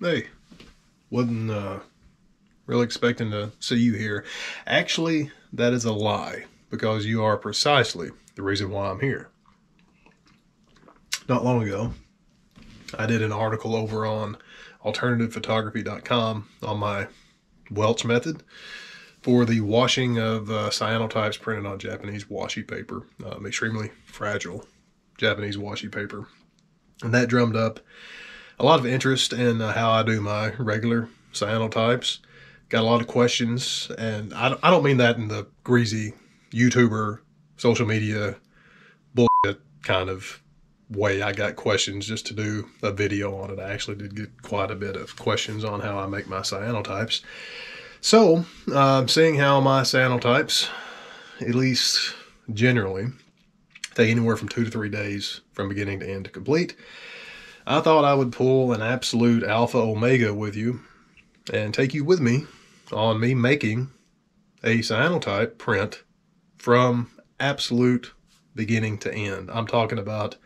Hey, wasn't really expecting to see you here. Actually, that is a lie, because you are precisely the reason why I'm here. Not long ago, I did an article over on alternativephotography.com on my Welch method for the washing of cyanotypes printed on Japanese washi paper, extremely fragile Japanese washi paper. And that drummed up a lot of interest in how I do my regular cyanotypes. Got a lot of questions, and I don't mean that in the greasy YouTuber, social media bullshit kind of way. I got questions just to do a video on it. I actually did get quite a bit of questions on how I make my cyanotypes. So, seeing how my cyanotypes, at least generally, take anywhere from 2 to 3 days from beginning to end to complete, I thought I would pull an absolute alpha omega with you and take you with me on me making a cyanotype print from absolute beginning to end. I'm talking about,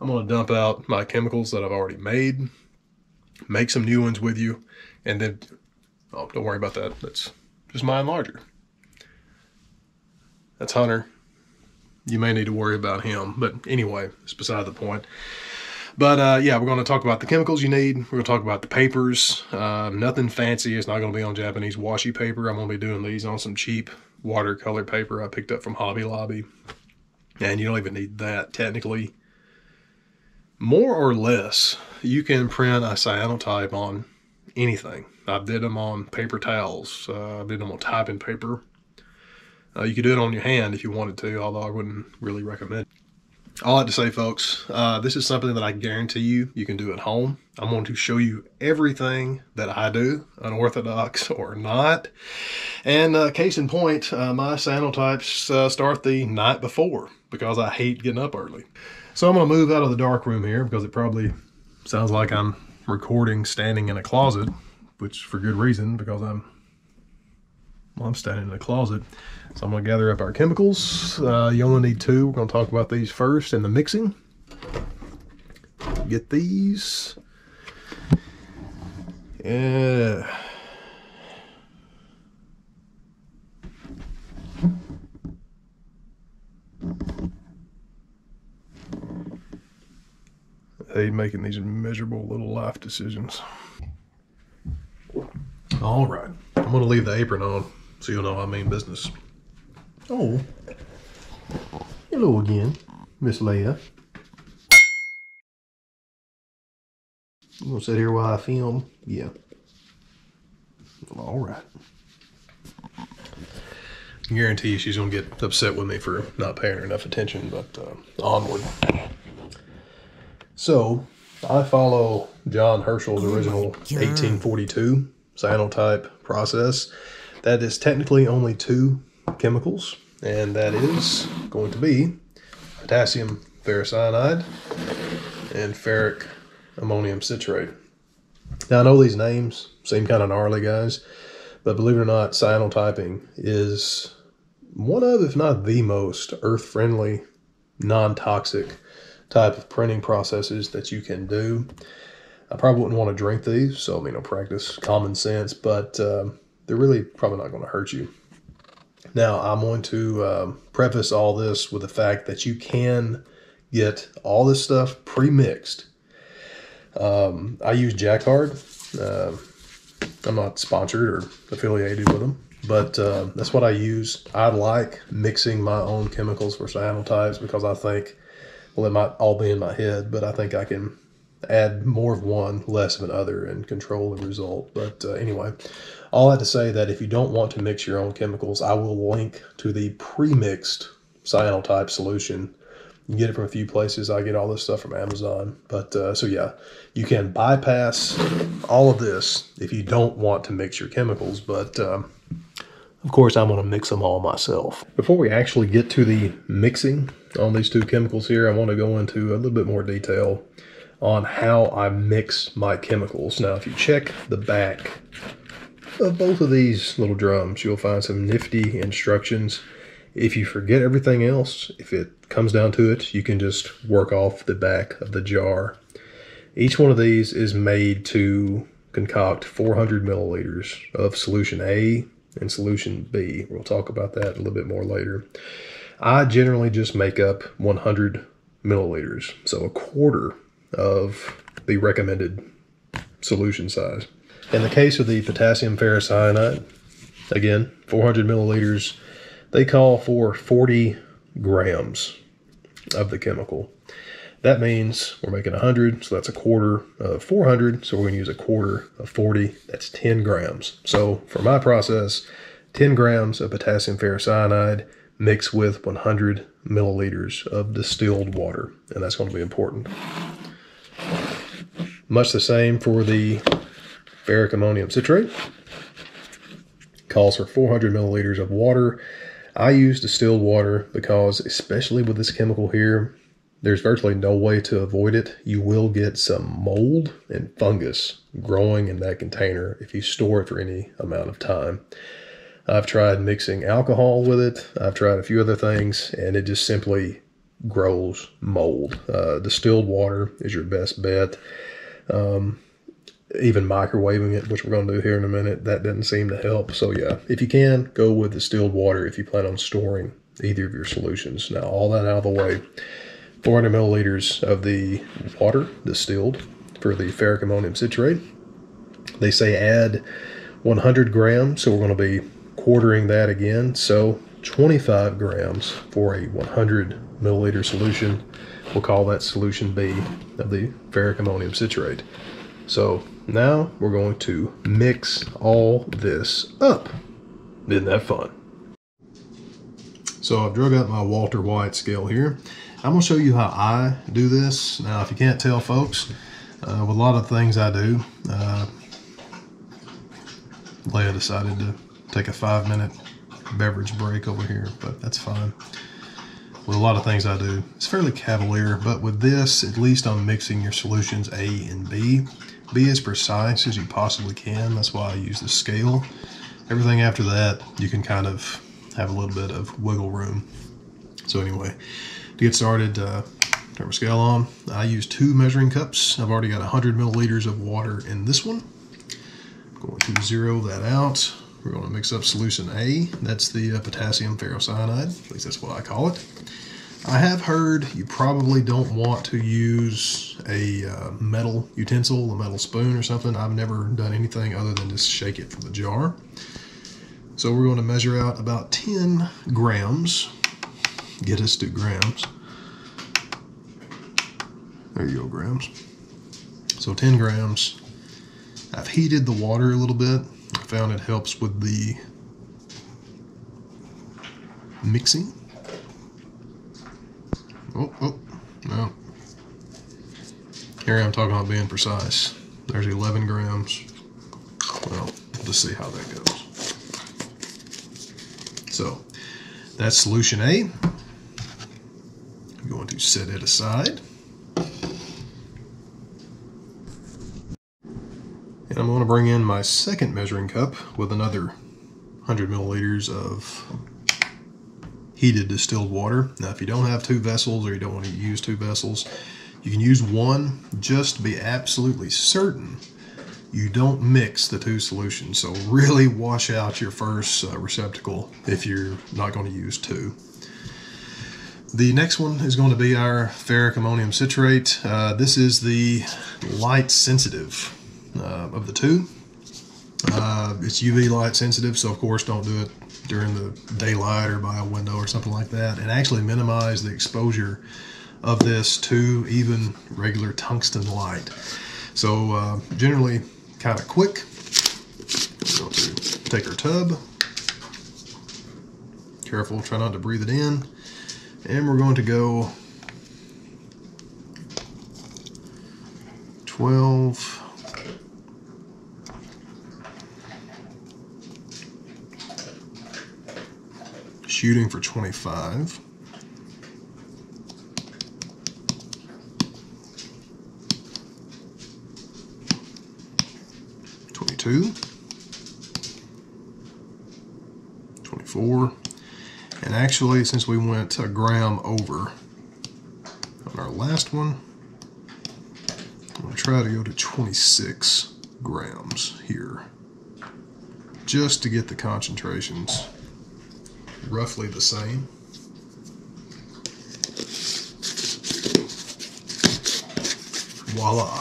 I'm going to dump out my chemicals that I've already made, make some new ones with you, and then, oh, don't worry about that. That's just my enlarger. That's Hunter. You may need to worry about him, but anyway, it's beside the point. But yeah, we're going to talk about the chemicals you need. We're going to talk about the papers. Nothing fancy. It's not going to be on Japanese washi paper. I'm going to be doing these on some cheap watercolor paper I picked up from Hobby Lobby. And you don't even need that, technically. More or less, you can print a cyanotype on anything. I did them on paper towels. I did them on typing paper. You could do it on your hand if you wanted to, although I wouldn't really recommend it. All I have to say, folks, this is something that I guarantee you can do at home. I'm going to show you everything that I do, unorthodox or not. And case in point, my cyanotypes start the night before because I hate getting up early. So I'm going to move out of the dark room here because it probably sounds like I'm recording standing in a closet, which for good reason, because I'm standing in the closet. So I'm going to gather up our chemicals. You only need two. We're going to talk about these first and the mixing. Get these. Yeah. They're making these miserable little life decisions. All right. I'm going to leave the apron on so you'll know I mean business. Oh, hello again, Miss Leia. You gonna sit here while I film? Yeah. All right. I guarantee you she's gonna get upset with me for not paying her enough attention, but onward. So, I follow John Herschel's original 1842 cyanotype process. That is technically only two chemicals, and that is going to be potassium ferricyanide and ferric ammonium citrate. Now I know these names seem kind of gnarly, guys, but believe it or not, cyanotyping is one of, if not the most, earth-friendly, non-toxic type of printing processes that you can do. I probably wouldn't want to drink these, so I mean, I'll practice common sense, but they're really probably not going to hurt you. Now, I'm going to preface all this with the fact that you can get all this stuff pre-mixed. I use Jacquard. I'm not sponsored or affiliated with them, but that's what I use. I like mixing my own chemicals for cyanotypes because I think, well, it might all be in my head, but I think I can add more of one, less of another, and control the result. But anyway, all I have to say that if you don't want to mix your own chemicals, I will link to the pre-mixed cyanotype solution. You can get it from a few places. I get all this stuff from Amazon. But so yeah, you can bypass all of this if you don't want to mix your chemicals. But of course, I'm going to mix them all myself. Before we actually get to the mixing on these two chemicals here, I want to go into a little bit more detail on how I mix my chemicals. Now, if you check the back of both of these little drums, you'll find some nifty instructions. If you forget everything else, if it comes down to it, you can just work off the back of the jar Each one of these is made to concoct 400 milliliters of solution A and solution B. We'll talk about that a little bit more later. I generally just make up 100 milliliters, so a quarter of the recommended solution size. In the case of the potassium ferricyanide, again, 400 milliliters, they call for 40 grams of the chemical. That means we're making 100, so that's a quarter of 400, so we're going to use a quarter of 40, that's 10 grams. So for my process, 10 grams of potassium ferricyanide mixed with 100 milliliters of distilled water, and that's going to be important. Much the same for the ferric ammonium citrate. Calls for 400 milliliters of water. I use distilled water because, especially with this chemical here, there's virtually no way to avoid it. You will get some mold and fungus growing in that container if you store it for any amount of time. I've tried mixing alcohol with it. I've tried a few other things, and it just simply grows mold. Distilled water is your best bet. Even microwaving it, which we're going to do here in a minute, that doesn't seem to help. So yeah, if you can, go with distilled water if you plan on storing either of your solutions. Now, all that out of the way, 400 milliliters of the water distilled for the ferric ammonium citrate. They say add 100 grams, so we're going to be quartering that again. So 25 grams for a 100 milliliter solution. We'll call that solution B of the ferric ammonium citrate. So now we're going to mix all this up. Isn't that fun? So I've drug up my Walter White scale here. I'm going to show you how I do this. Now, if you can't tell, folks, with a lot of things I do, Leia decided to take a 5-minute beverage break over here, but that's fine. With a lot of things I do, it's fairly cavalier, but with this, at least I'm mixing your solutions A and B. Be as precise as you possibly can. That's why I use the scale. Everything after that, you can kind of have a little bit of wiggle room. So anyway, to get started, turn my scale on. I use 2 measuring cups. I've already got 100 milliliters of water in this one. I'm going to zero that out. We're going to mix up solution A. That's the potassium ferricyanide. At least that's what I call it. I have heard you probably don't want to use a metal utensil, a metal spoon or something. I've never done anything other than just shake it from the jar. So we're going to measure out about 10 grams. Get us to grams. There you go, grams. So 10 grams. I've heated the water a little bit. I found it helps with the mixing. Oh, no. Here I'm talking about being precise. There's 11 grams. Well, let's see how that goes. So that's solution A. I'm going to set it aside. And I'm going to bring in my second measuring cup with another 100 milliliters of heated distilled water. Now, if you don't have 2 vessels or you don't want to use 2 vessels, you can use one, just to be absolutely certain you don't mix the 2 solutions. So really wash out your first receptacle if you're not going to use 2. The next one is going to be our ferric ammonium citrate. This is the light sensitive of the 2. It's UV light sensitive, so of course don't do it during the daylight or by a window or something like that, and actually minimize the exposure of this to even regular tungsten light. So generally kind of quick. We're going to take our tub, careful, try not to breathe it in, and we're going to go 12, 25. $22. $24. And actually, since we went a gram over on our last one, I'm going to try to go to 26 grams here, just to get the concentrations roughly the same. Voila.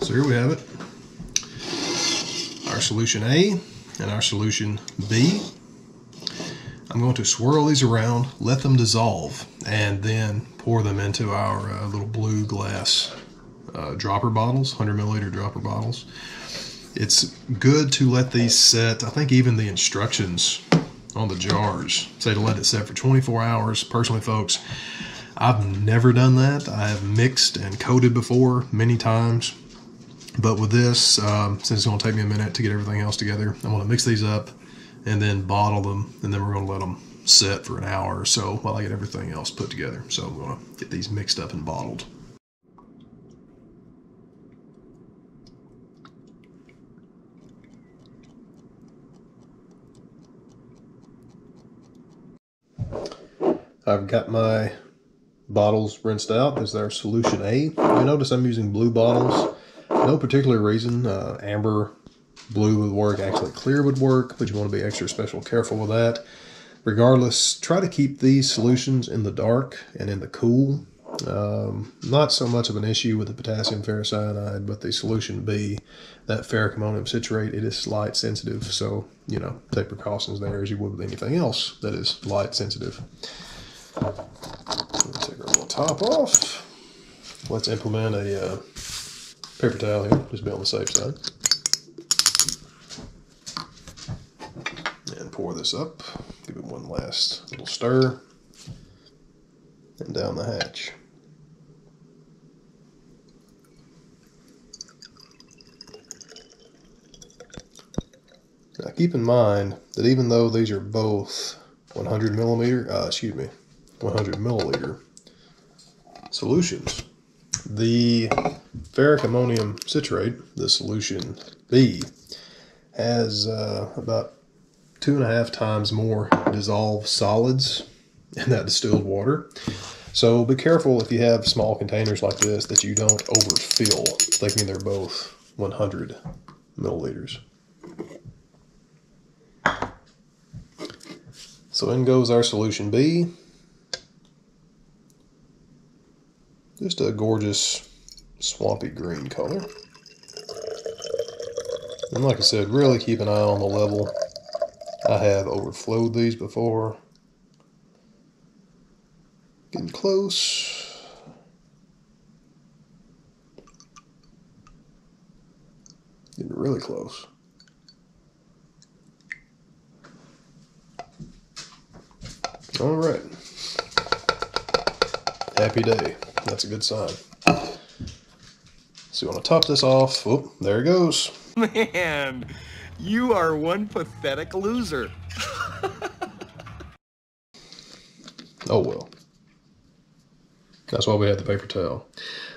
So here we have it, our solution A and our solution B. I'm going to swirl these around, let them dissolve, and then pour them into our little blue glass dropper bottles, 100 milliliter dropper bottles. It's good to let these set. I think even the instructions on the jars say to let it set for 24 hours. Personally, folks, I've never done that. I have mixed and coated before many times, but with this, since it's going to take me a minute to get everything else together, I'm going to mix these up and then bottle them, and then we're going to let them set for an hour or so while I get everything else put together. So I'm going to get these mixed up and bottled. I've got my bottles rinsed out. This is our solution A. You notice I'm using blue bottles. No particular reason. Amber, blue would work. Actually, clear would work, but you want to be extra special careful with that. Regardless, try to keep these solutions in the dark and in the cool. Not so much of an issue with the potassium ferricyanide, but the solution B, that ferric ammonium citrate, it is light sensitive. So, you know, take precautions there as you would with anything else that is light sensitive. Let's take our little top off. Let's implement a paper towel here, just be on the safe side. And pour this up. Give it one last little stir. And down the hatch. Now keep in mind that even though these are both 100 milliliter solutions, the ferric ammonium citrate, the solution B, has about 2.5 times more dissolved solids in that distilled water. So be careful if you have small containers like this that you don't overfill, thinking they're both 100 milliliters. So in goes our solution B. Just a gorgeous swampy green color. And like I said, really keep an eye on the level. I have overflowed these before. Getting close. Getting really close. All right. Happy day. That's a good sign. So you want to top this off. Oh, there it goes. Man, you are one pathetic loser. Oh, well. That's why we had the paper towel.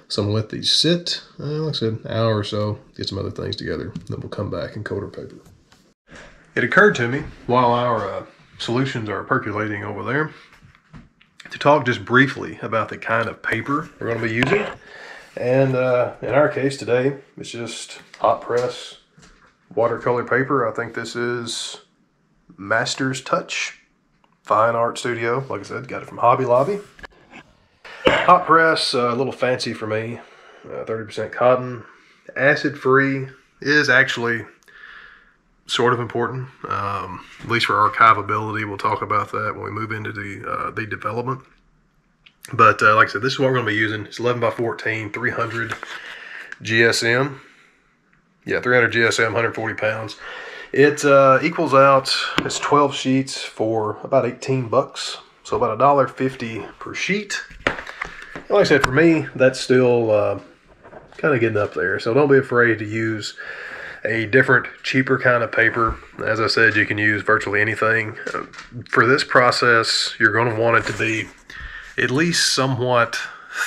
So I'm going to let these sit, like I said, an hour or so, get some other things together, then we'll come back and coat our paper. It occurred to me, while our solutions are percolating over there, to talk just briefly about the kind of paper we're going to be using. And in our case today, it's just hot press watercolor paper. I think this is Master's Touch Fine Art Studio. Like I said, got it from Hobby Lobby. Hot press, a little fancy for me, 30% cotton, acid-free is actually sort of important, at least for archivability. We'll talk about that when we move into the development. But like I said, this is what we're going to be using. It's 11 by 14, 300 GSM. Yeah, 300 GSM, 140 pounds. It equals out, it's 12 sheets for about 18 bucks. So about $1.50 per sheet. Like I said, for me, that's still kind of getting up there. So don't be afraid to use a different, cheaper kind of paper. As I said, you can use virtually anything. For this process, you're going to want it to be at least somewhat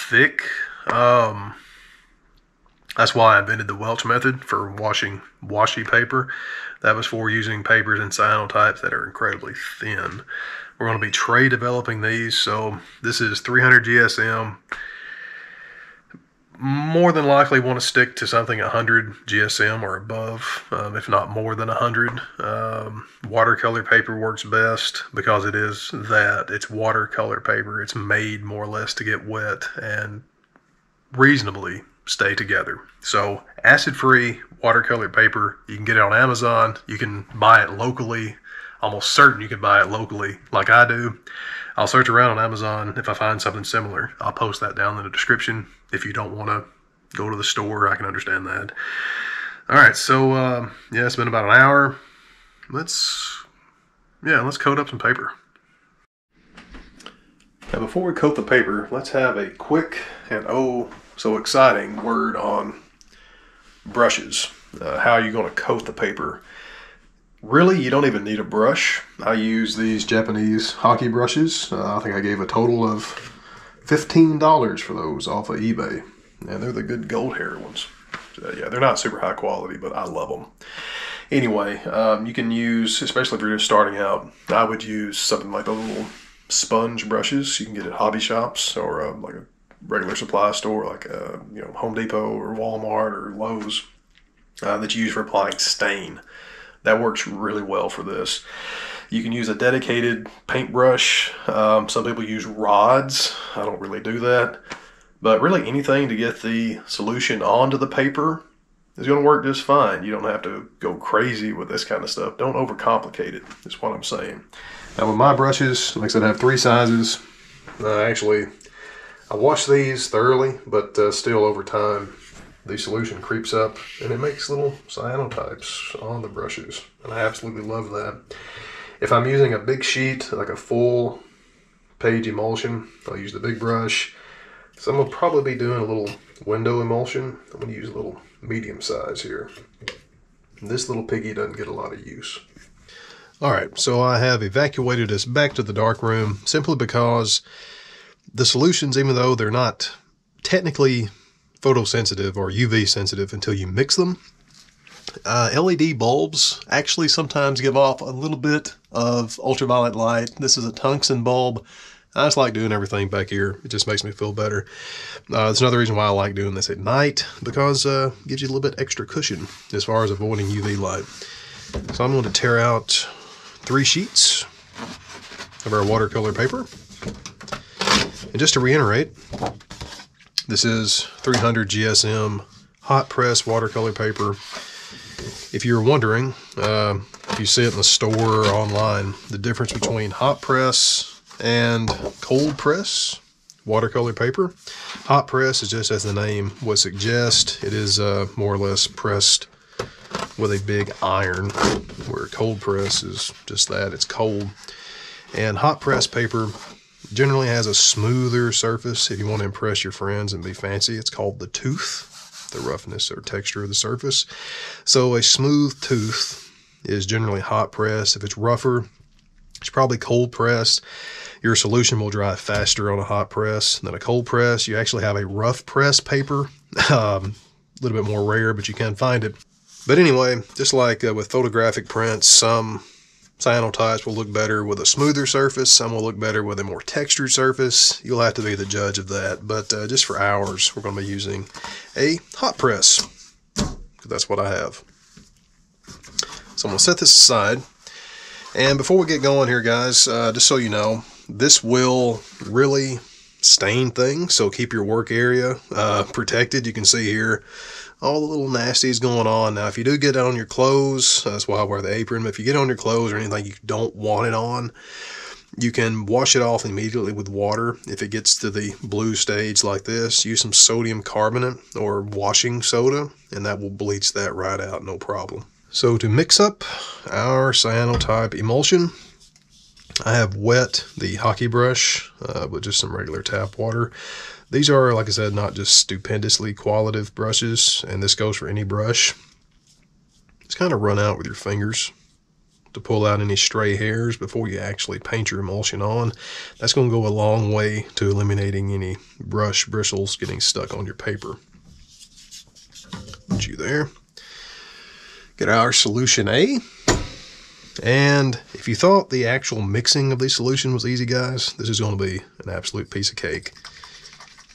thick. That's why I invented the Welch method for washing washi paper. That was for using papers and cyanotypes that are incredibly thin. We're going to be tray developing these, so this is 300 GSM. More than likely want to stick to something 100 GSM or above, if not more than 100. Watercolor paper works best because it is that. It's watercolor paper. It's made more or less to get wet and reasonably stay together. So acid-free watercolor paper, you can get it on Amazon. You can buy it locally. Almost certain you can buy it locally like I do. I'll search around on Amazon. If I find something similar, I'll post that down in the description. If you don't want to go to the store, I can understand that. All right, so yeah, it's been about an hour. Let's coat up some paper. Now, before we coat the paper, let's have a quick and oh so exciting word on brushes. How are you going to coat the paper? Really, you don't even need a brush. I use these Japanese Hake brushes. I think I gave a total of $15 for those off of eBay. And they're the good gold hair ones. So, yeah, they're not super high quality, but I love them. Anyway, you can use, especially if you're just starting out, I would use something like the little sponge brushes you can get at hobby shops or like a regular supply store, like you know, Home Depot or Walmart or Lowe's, that you use for applying stain. That works really well for this. You can use a dedicated paintbrush. Some people use rods. I don't really do that. But really anything to get the solution onto the paper is going to work just fine. You don't have to go crazy with this kind of stuff. Don't overcomplicate it, is what I'm saying. Now with my brushes, like I said, I have three sizes. Actually, I wash these thoroughly, but still over time, the solution creeps up and it makes little cyanotypes on the brushes. And I absolutely love that. If I'm using a big sheet, like a full page emulsion, I'll use the big brush. Some will probably be doing a little window emulsion. I'm gonna use a little medium size here. This little piggy doesn't get a lot of use. All right, so I have evacuated us back to the dark room simply because the solutions, even though they're not technically photosensitive or UV sensitive until you mix them. LED bulbs actually sometimes give off a little bit of ultraviolet light. This is a tungsten bulb. I just like doing everything back here. It just makes me feel better. That's another reason why I like doing this at night, because it gives you a little bit extra cushion as far as avoiding UV light. So I'm going to tear out three sheets of our watercolor paper. And just to reiterate, this is 300 GSM hot press watercolor paper. If you're wondering, if you see it in the store or online, the difference between hot press and cold press watercolor paper. Hot press is just as the name would suggest. It is more or less pressed with a big iron, where cold press is just that, it's cold. And hot press paper generally has a smoother surface. If you want to impress your friends and be fancy, it's called the tooth, the roughness or texture of the surface. So a smooth tooth is generally hot press. If it's rougher, it's probably cold press. Your solution will dry faster on a hot press than a cold press. You actually have a rough press paper, a little bit more rare, but you can find it. But anyway, just like with photographic prints, some cyanotypes will look better with a smoother surface. Some will look better with a more textured surface. You'll have to be the judge of that. But just for ours, we're going to be using a hot press, because that's what I have. So I'm going to set this aside. And before we get going here, guys, just so you know, this will really stain things. So keep your work area protected. You can see here all the little nasties going on. Now, if you do get it on your clothes, that's why I wear the apron, but if you get it on your clothes or anything you don't want it on, you can wash it off immediately with water. If it gets to the blue stage like this, use some sodium carbonate or washing soda, and that will bleach that right out, no problem. So to mix up our cyanotype emulsion, I have wet the Hake brush with just some regular tap water. These are, like I said, not just stupendously qualitative brushes, and this goes for any brush. Just kind of run out with your fingers to pull out any stray hairs before you actually paint your emulsion on. That's going to go a long way to eliminating any brush bristles getting stuck on your paper. Put you there. Get our solution A. And if you thought the actual mixing of the solution was easy, guys, this is going to be an absolute piece of cake.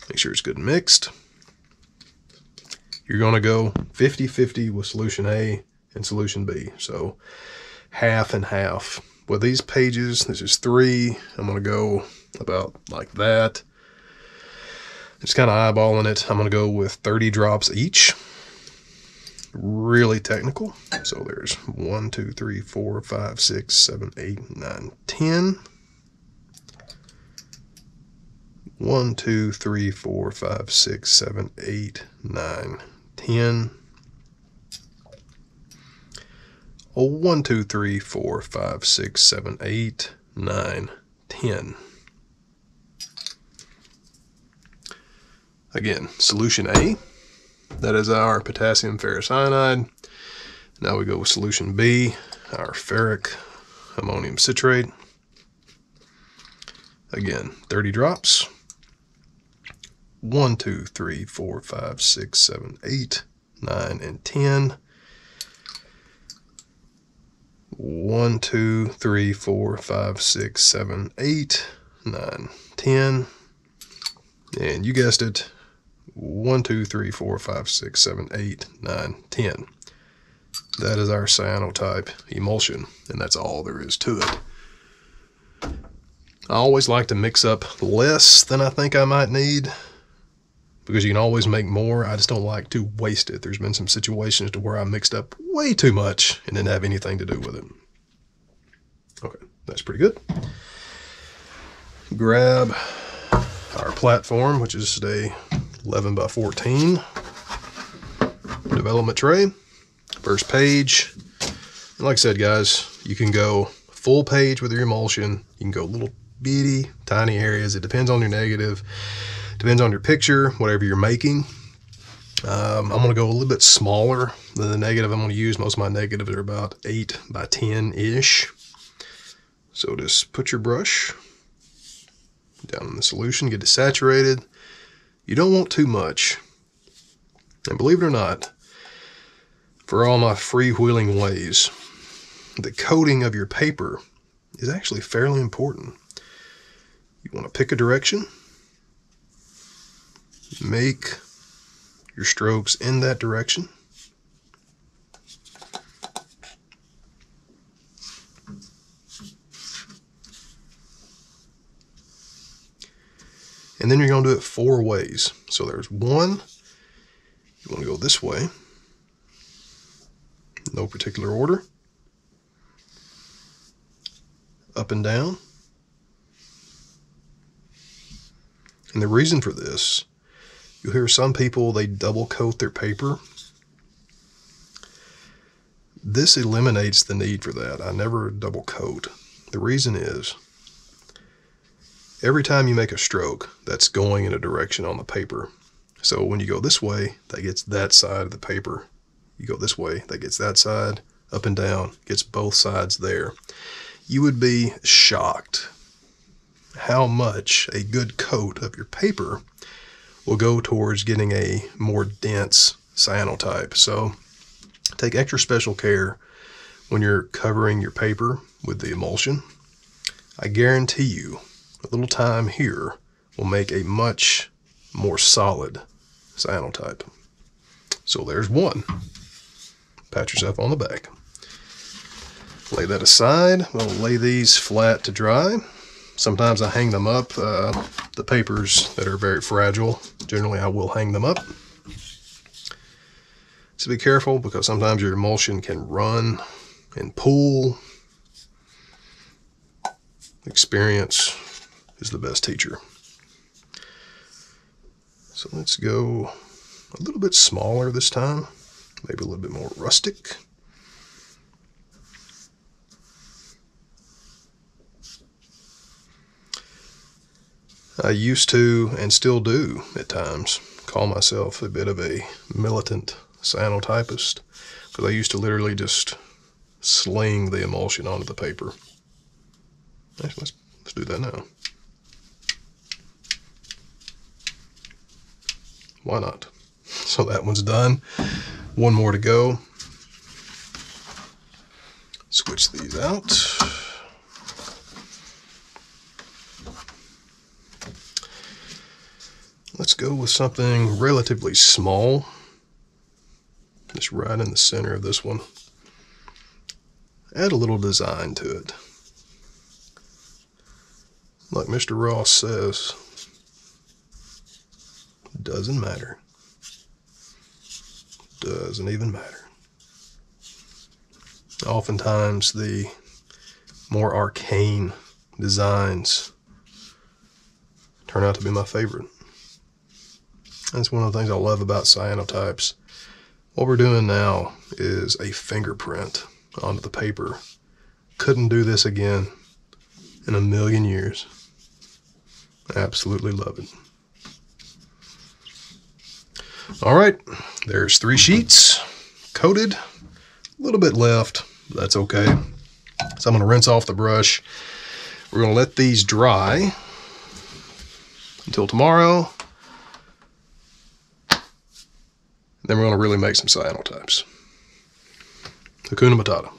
Make sure it's good mixed. You're going to go 50-50 with solution A and solution B. So half and half. With these pages, this is 3. I'm going to go about like that. Just kind of eyeballing it. I'm going to go with 30 drops each. Really technical. So there's 1, 2, 3, 4, 5, 6, 7, 8, 9, 10. 1, 2, 3, 4, 5, 6, 7, 8, 9, 10. Oh, 1, 2, 3, 4, 5, 6, 7, 8, 9, 10. Again, solution A, that is our potassium ferricyanide. Now we go with solution B, our ferric ammonium citrate. Again, 30 drops. 1, 2, 3, 4, 5, 6, 7, 8, 9, and 10. 1, 2, 3, 4, 5, 6, 7, 8, 9, 10. And you guessed it. 1, 2, 3, 4, 5, 6, 7, 8, 9, 10. That is our cyanotype emulsion, and that's all there is to it. I always like to mix up less than I think I might need, because you can always make more. I just don't like to waste it. There's been some situations to where I mixed up way too much and didn't have anything to do with it. Okay, that's pretty good. Grab our platform, which is a 11 by 14 development tray. First page. And like I said, guys, you can go full page with your emulsion. You can go little bitty, tiny areas. It depends on your negative. Depends on your picture, whatever you're making. I'm going to go a little bit smaller than the negative I'm going to use. Most of my negatives are about 8 by 10-ish. So just put your brush down in the solution, get it saturated. You don't want too much. And believe it or not, for all my freewheeling ways, the coating of your paper is actually fairly important. You want to pick a direction, make your strokes in that direction. And then you're going to do it 4 ways. So there's 1, you want to go this way, no particular order, up and down. And the reason for this, you'll hear some people, they double coat their paper. This eliminates the need for that. I never double coat. The reason is, every time you make a stroke, that's going in a direction on the paper. So when you go this way, that gets that side of the paper. You go this way, that gets that side. Up and down, gets both sides there. You would be shocked how much a good coat of your paper will go towards getting a more dense cyanotype. So take extra special care when you're covering your paper with the emulsion. I guarantee you, a little time here will make a much more solid cyanotype. So there's 1. Pat yourself on the back. Lay that aside. We'll lay these flat to dry. Sometimes I hang them up. The papers that are very fragile, generally I will hang them up. So be careful, because sometimes your emulsion can run and pool. Experience is the best teacher. So let's go a little bit smaller this time, maybe a little bit more rustic. I used to, and still do at times, call myself a bit of a militant cyanotypist, because I used to literally just sling the emulsion onto the paper. Actually, let's do that now. Why not? So that one's done. One more to go. switch these out. Let's go with something relatively small, just right in the center of this one. Add a little design to it. Like Mr. Ross says, doesn't matter. Doesn't even matter. Oftentimes the more arcane designs turn out to be my favorite. That's one of the things I love about cyanotypes. What we're doing now is a fingerprint onto the paper. Couldn't do this again in a million years. Absolutely love it. All right, there's 3 sheets coated, a little bit left, but that's okay. So I'm going to rinse off the brush. We're going to let these dry until tomorrow. Then we're going to really make some cyanotypes. Hakuna Matata.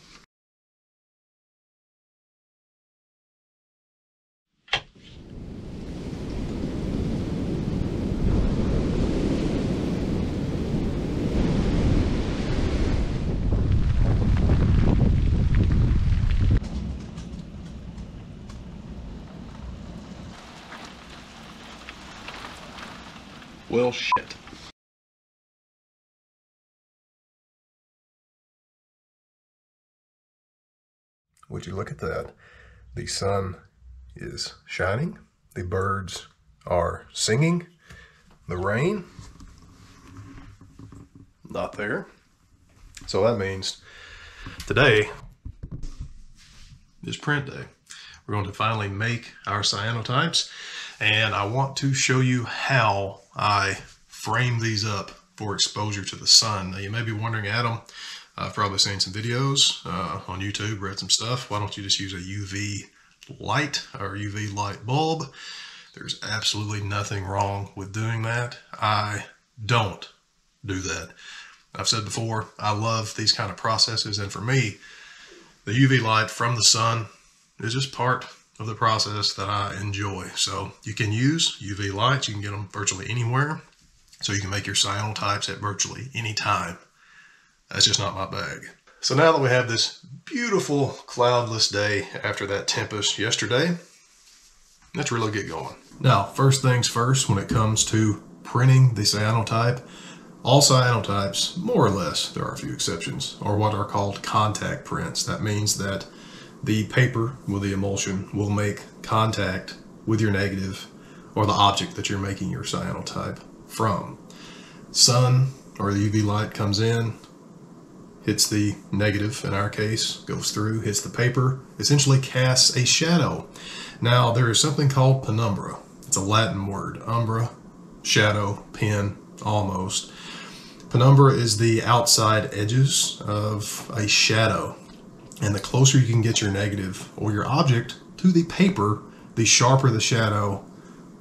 Well, shit. Would you look at that? The sun is shining, the birds are singing, the rain, not there. So that means today is print day. We're going to finally make our cyanotypes, and I want to show you how I frame these up for exposure to the sun. Now you may be wondering, Adam, I've probably seen some videos on YouTube, read some stuff. Why don't you just use a UV light or UV light bulb? There's absolutely nothing wrong with doing that. I don't do that. I've said before, I love these kind of processes. And for me, the UV light from the sun is just part of the process that I enjoy. So you can use UV lights. You can get them virtually anywhere. So you can make your cyanotypes at virtually any time. That's just not my bag. So now that we have this beautiful cloudless day after that tempest yesterday, let's really get going. Now, first things first, when it comes to printing the cyanotype, all cyanotypes, more or less, there are a few exceptions, are what are called contact prints. That means that the paper with the emulsion will make contact with your negative or the object that you're making your cyanotype from. Sun or the UV light comes in, hits the negative, in our case, goes through, hits the paper, essentially casts a shadow. Now, there is something called penumbra. It's a Latin word, umbra, shadow, pen, almost. Penumbra is the outside edges of a shadow. And the closer you can get your negative or your object to the paper, the sharper the shadow,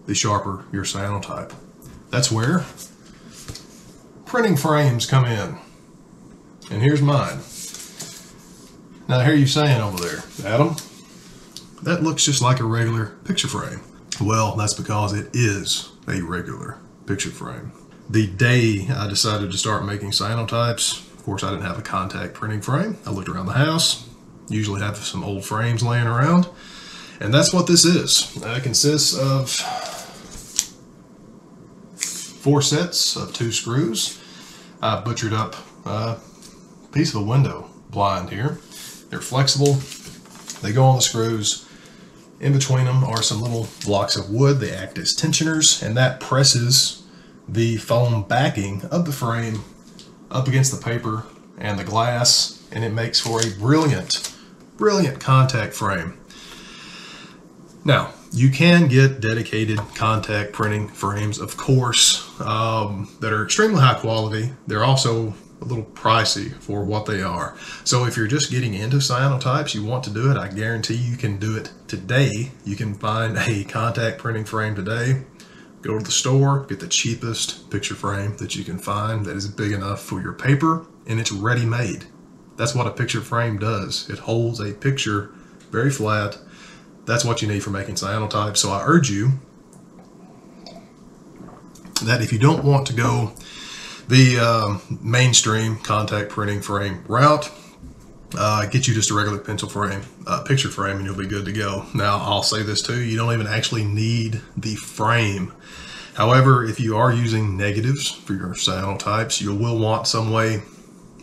the sharper your cyanotype. That's where printing frames come in. And here's mine. Now, I hear you saying over there, Adam, that looks just like a regular picture frame. Well, that's because it is a regular picture frame. The day I decided to start making cyanotypes, of course, I didn't have a contact printing frame. I looked around the house, usually have some old frames laying around, and that's what this is. It consists of 4 sets of 2 screws. I butchered up piece of a window blind here. They're flexible. They go on the screws. In between them are some little blocks of wood. They act as tensioners, and that presses the foam backing of the frame up against the paper and the glass, and it makes for a brilliant, brilliant contact frame. Now, you can get dedicated contact printing frames, of course, that are extremely high quality. They're also a little pricey for what they are. So if you're just getting into cyanotypes, you want to do it, I guarantee you can do it today. You can find a contact printing frame today. Go to the store, get the cheapest picture frame that you can find that is big enough for your paper, and it's ready-made. That's what a picture frame does. It holds a picture very flat. That's what you need for making cyanotypes. So I urge you that if you don't want to go the mainstream contact printing frame route, get you just a regular pencil frame, picture frame, and you'll be good to go. Now, I'll say this too, you don't even actually need the frame. However, if you are using negatives for your cyanotypes, you will want some way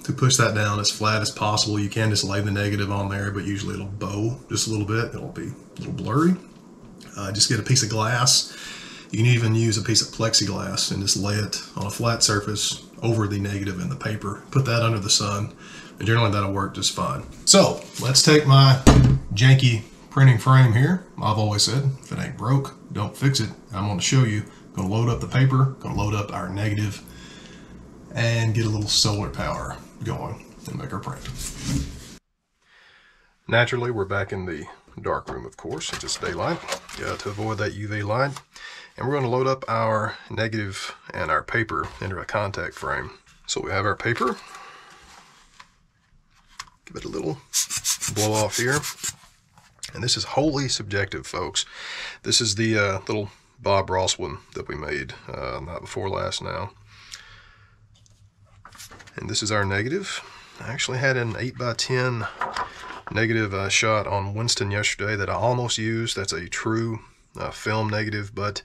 to push that down as flat as possible. You can just lay the negative on there, but usually it'll bow just a little bit. It'll be a little blurry. Just get a piece of glass. You can even use a piece of plexiglass and just lay it on a flat surface over the negative in the paper. Put that under the sun, and generally that'll work just fine. So let's take my janky printing frame here. I've always said, if it ain't broke, don't fix it. I'm going to show you. Going to load up the paper, going to load up our negative, and get a little solar power going and make our print. Naturally, we're back in the dark room, of course. It's just daylight to avoid that UV light. And we're going to load up our negative and our paper into a contact frame. So we have our paper. Give it a little blow off here. And this is wholly subjective, folks. This is the little Bob Ross one that we made night before last now. And this is our negative. I actually had an 8x10 negative shot on Winston yesterday that I almost used. That's a true film negative, but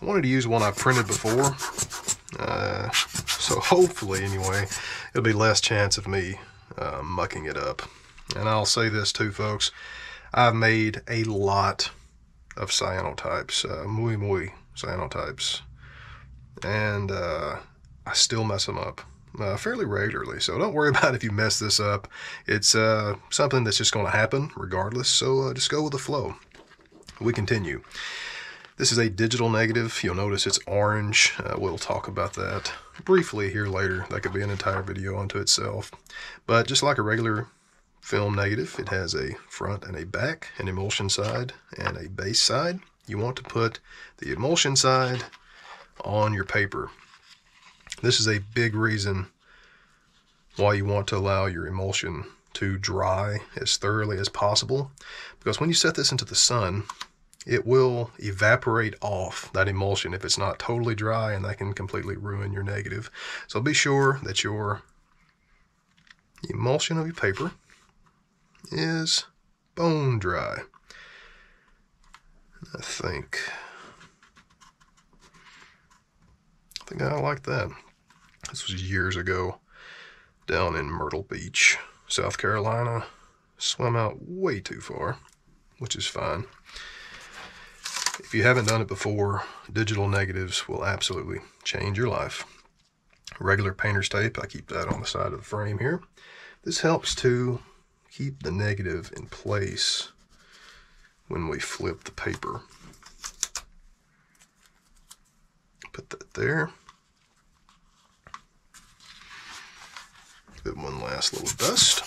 I wanted to use one I printed before, so hopefully anyway it'll be less chance of me mucking it up. And I'll say this too, folks, I've made a lot of cyanotypes, muy cyanotypes, and I still mess them up fairly regularly. So don't worry about if you mess this up. It's something that's just going to happen regardless, so just go with the flow. We continue. This is a digital negative. You'll notice it's orange. We'll talk about that briefly here later. That could be an entire video unto itself. But just like a regular film negative, it has a front and a back, an emulsion side and a base side. You want to put the emulsion side on your paper. This is a big reason why you want to allow your emulsion to dry as thoroughly as possible, because when you set this into the sun, it will evaporate off that emulsion if it's not totally dry, and that can completely ruin your negative. So be sure that your emulsion of your paper is bone dry. I think I like that. This was years ago down in Myrtle Beach, South Carolina. Swam out way too far, which is fine. If you haven't done it before, digital negatives will absolutely change your life. Regular painter's tape, I keep that on the side of the frame here. This helps to keep the negative in place when we flip the paper. Put that there. Give it one last little dust.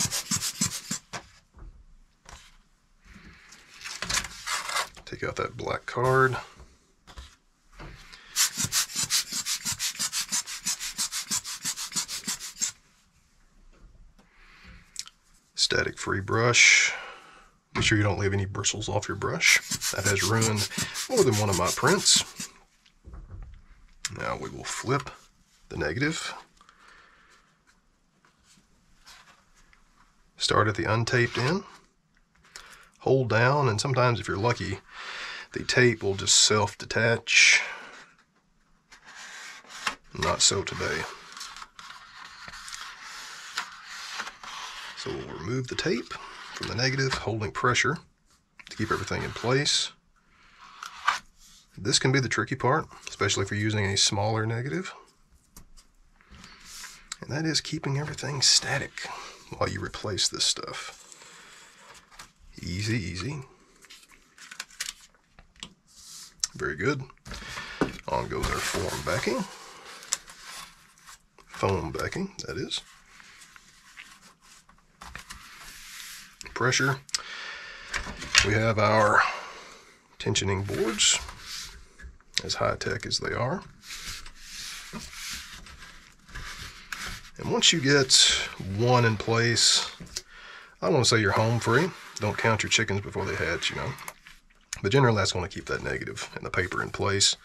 Take out that black card. Static free brush. Make sure you don't leave any bristles off your brush. That has ruined more than one of my prints. Now we will flip the negative. Start at the untaped end, hold down, and sometimes if you're lucky, the tape will just self-detach. Not so today. So we'll remove the tape from the negative, holding pressure to keep everything in place. This can be the tricky part, especially if you're using a smaller negative. And that is keeping everything static while you replace this stuff. Easy, easy. Very good. On goes our foam backing, that is. Pressure. We have our tensioning boards, as high-tech as they are. And once you get one in place, I want to say you're home free. Don't count your chickens before they hatch, you know. But generally, that's going to keep that negative and the paper in place.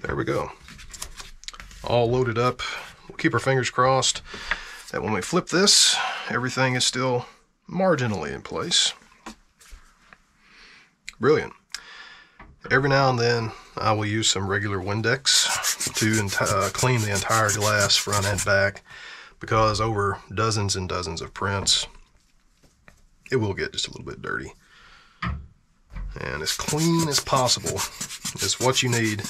There we go. All loaded up. We'll keep our fingers crossed that when we flip this, everything is still marginally in place. Brilliant. Every now and then, I will use some regular Windex to clean the entire glass front and back, because over dozens and dozens of prints, it will get just a little bit dirty. And as clean as possible is what you need,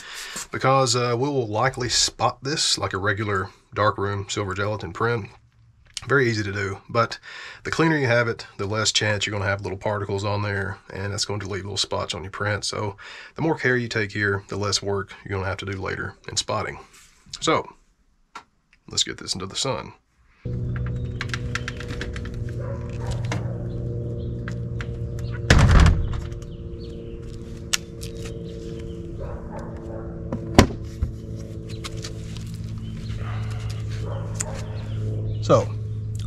because we will likely spot this like a regular darkroom silver gelatin print. Very easy to do, but the cleaner you have it, the less chance you're going to have little particles on there, and that's going to leave little spots on your print. So the more care you take here, the less work you're going to have to do later in spotting. So let's get this into the sun. So,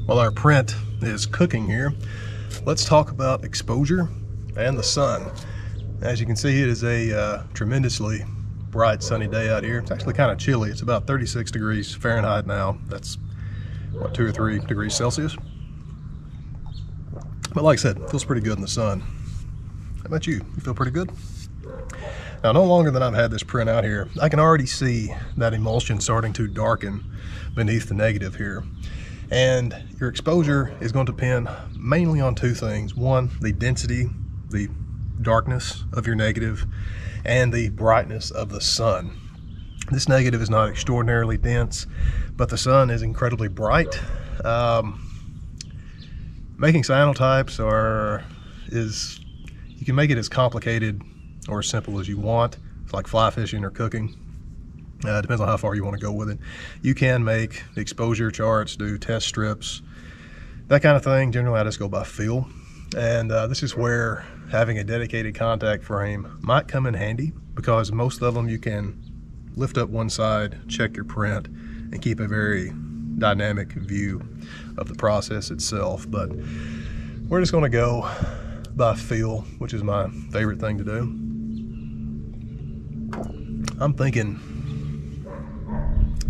while our print is cooking here, let's talk about exposure and the sun. As you can see, it is a tremendously bright sunny day out here. It's actually kind of chilly. It's about 36 degrees Fahrenheit now. That's, what, 2 or 3 degrees Celsius? But like I said, it feels pretty good in the sun. How about you? You feel pretty good? Now, no longer than I've had this print out here, I can already see that emulsion starting to darken beneath the negative here. And your exposure is going to depend mainly on two things. One, the density, the darkness of your negative, and the brightness of the sun. This negative is not extraordinarily dense, but the sun is incredibly bright. Making cyanotypes you can make it as complicated or as simple as you want. It's like fly fishing or cooking. It depends on how far you want to go with it. You can make exposure charts, do test strips, that kind of thing. Generally, I just go by feel. And this is where having a dedicated contact frame might come in handy, because most of them you can lift up one side, check your print, and keep a very dynamic view of the process itself. But we're just going to go by feel, which is my favorite thing to do. I'm thinking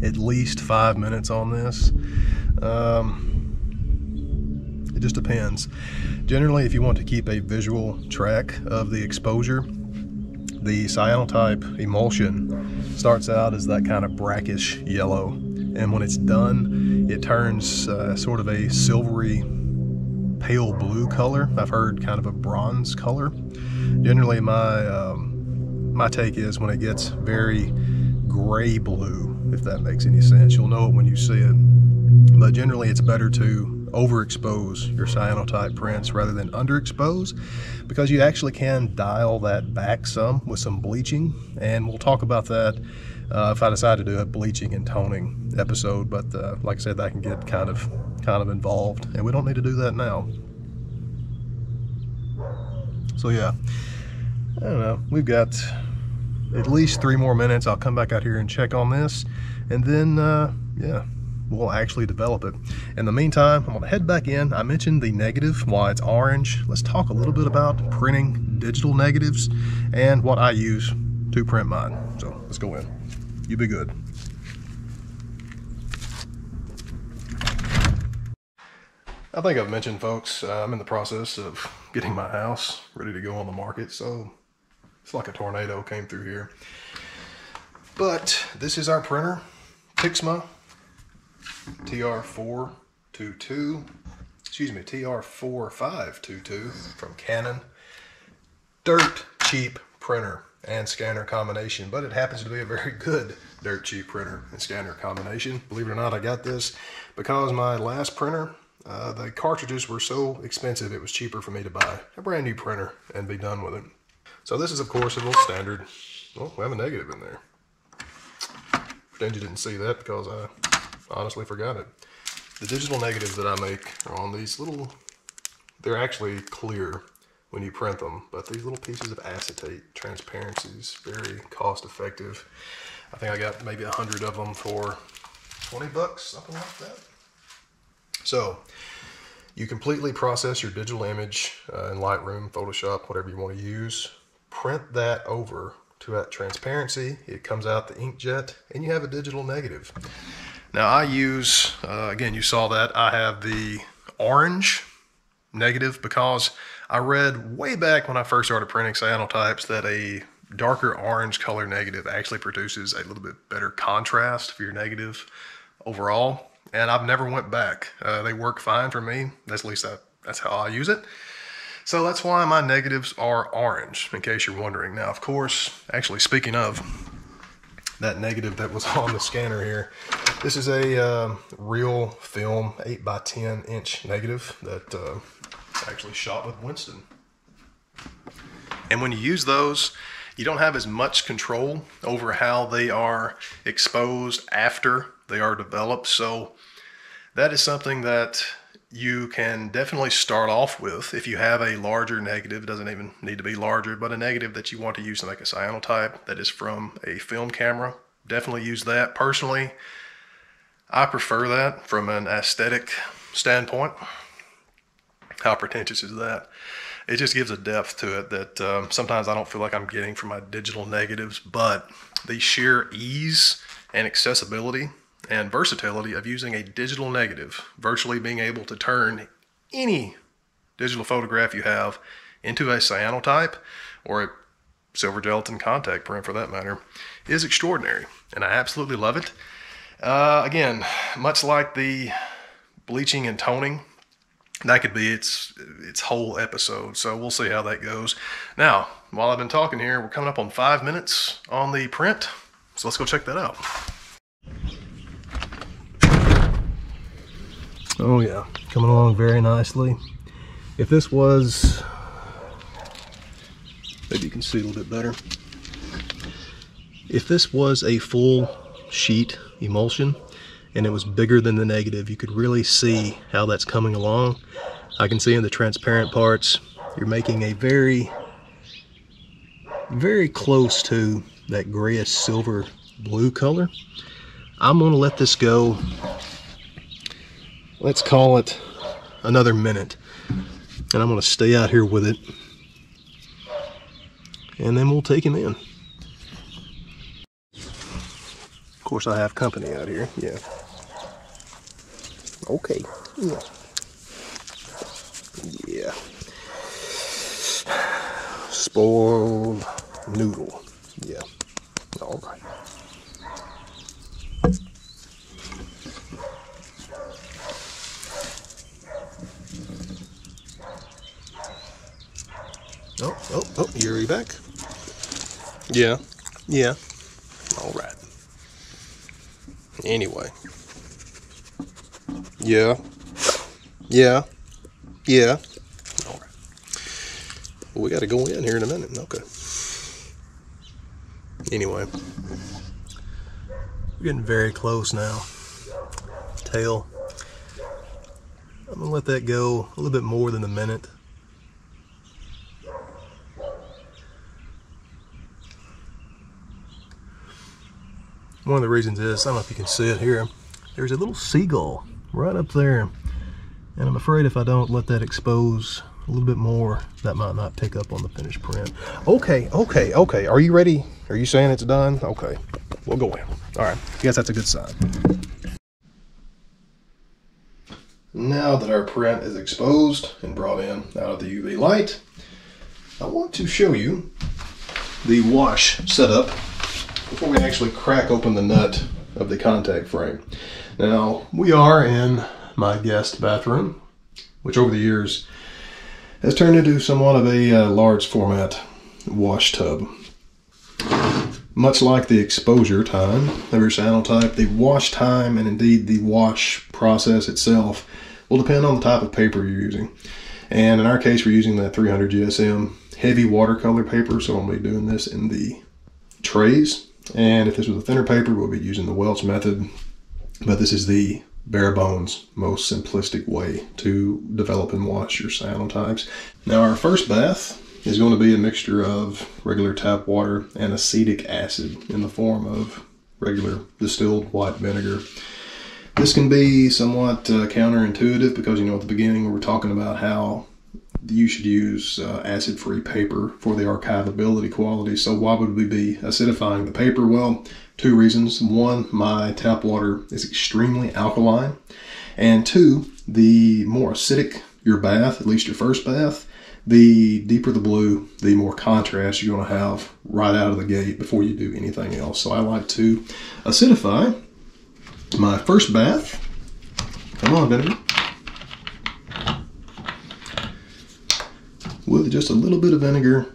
at least 5 minutes on this. It just depends. Generally, if you want to keep a visual track of the exposure, the cyanotype emulsion starts out as that kind of brackish yellow. And when it's done, it turns sort of a silvery pale blue color. I've heard kind of a bronze color. Generally, my take is when it gets very gray blue, if that makes any sense. You'll know it when you see it. But generally, it's better to overexpose your cyanotype prints rather than underexpose, because you actually can dial that back some with some bleaching. And we'll talk about that if I decide to do a bleaching and toning episode. But like I said, that can get kind of involved, and we don't need to do that now. So yeah, I don't know. We've got at least 3 more minutes. I'll come back out here and check on this, and then yeah, we'll actually develop it. In the meantime, I'm gonna head back in. I mentioned the negative, why it's orange. Let's talk a little bit about printing digital negatives and what I use to print mine. So let's go in. You be good. I think I've mentioned, folks, I'm in the process of getting my house ready to go on the market. So it's like a tornado came through here. But this is our printer, TIXMA TR422, excuse me, TR4522 from Canon. Dirt cheap printer and scanner combination, but it happens to be a very good dirt cheap printer and scanner combination. Believe it or not, I got this because my last printer, the cartridges were so expensive, it was cheaper for me to buy a brand new printer and be done with it. So this is, of course, a little standard. Oh, we have a negative in there. Pretend you didn't see that, because I honestly forgot it. The digital negatives that I make are on these little, they're actually clear when you print them. But these little pieces of acetate transparencies, very cost effective. I think I got maybe 100 of them for 20 bucks, something like that. So you completely process your digital image in Lightroom, Photoshop, whatever you want to use. Print that over to that transparency. It comes out the inkjet and you have a digital negative. Now I use, again, you saw that I have the orange negative because I read way back when I first started printing cyanotypes that a darker orange color negative actually produces a little bit better contrast for your negative overall. And I've never went back. They work fine for me. That's at least that's how I use it. So that's why my negatives are orange, in case you're wondering. Now, of course, actually speaking of that negative that was on the scanner here, this is a real film 8x10 inch negative that actually shot with Winston. And when you use those, you don't have as much control over how they are exposed after they are developed. So that is something that you can definitely start off with. If you have a larger negative, it doesn't even need to be larger, but a negative that you want to use to make a cyanotype that is from a film camera, definitely use that. Personally, I prefer that from an aesthetic standpoint. How pretentious is that? It just gives a depth to it that sometimes I don't feel like I'm getting from my digital negatives, but the sheer ease and accessibility and versatility of using a digital negative, virtually being able to turn any digital photograph you have into a cyanotype or a silver gelatin contact print for that matter, is extraordinary. And I absolutely love it. Again, much like the bleaching and toning, that could be its whole episode. So we'll see how that goes. Now, while I've been talking here, we're coming up on 5 minutes on the print. So let's go check that out. Oh yeah, coming along very nicely. If this was, maybe you can see a little bit better. If this was a full sheet emulsion and it was bigger than the negative, you could really see how that's coming along. I can see in the transparent parts, you're making a very, very close to that grayish silver blue color. I'm gonna let this go. Let's call it another minute. And I'm gonna stay out here with it. And then we'll take him in. Of course, I have company out here, yeah. Okay, yeah. Yeah. Spoiled noodle, yeah, all right. Oh, you're back. Yeah, yeah. All right. Anyway. Yeah. Yeah. Yeah. All right. We got to go in here in a minute. Okay. Anyway. We're getting very close now. Tail. I'm going to let that go a little bit more than a minute. One of the reasons is, I don't know if you can see it here, there's a little seagull right up there. And I'm afraid if I don't let that expose a little bit more, that might not pick up on the finished print. Okay, okay, okay. Are you ready? Are you saying it's done? Okay, we'll go in. All right, I guess that's a good sign. Now that our print is exposed and brought in out of the UV light, I want to show you the wash setup before we actually crack open the nut of the contact frame. Now, we are in my guest bathroom, which over the years has turned into somewhat of a large format wash tub. Much like the exposure time of your cyanotype, the wash time and indeed the wash process itself will depend on the type of paper you're using. And in our case, we're using that 300 GSM heavy watercolor paper, so I'm going to be doing this in the trays. And if this was a thinner paper, we'll be using the Welch method, but this is the bare bones, most simplistic way to develop and wash your cyanotypes. Now our first bath is going to be a mixture of regular tap water and acetic acid in the form of regular distilled white vinegar. This can be somewhat counterintuitive because, you know, at the beginning we were talking about how you should use acid-free paper for the archivability quality. So why would we be acidifying the paper? Well, two reasons. One, my tap water is extremely alkaline. And two, the more acidic your bath, at least your first bath, the deeper the blue, the more contrast you're going to have right out of the gate before you do anything else. So I like to acidify my first bath. Come on, vinegar. With just a little bit of vinegar,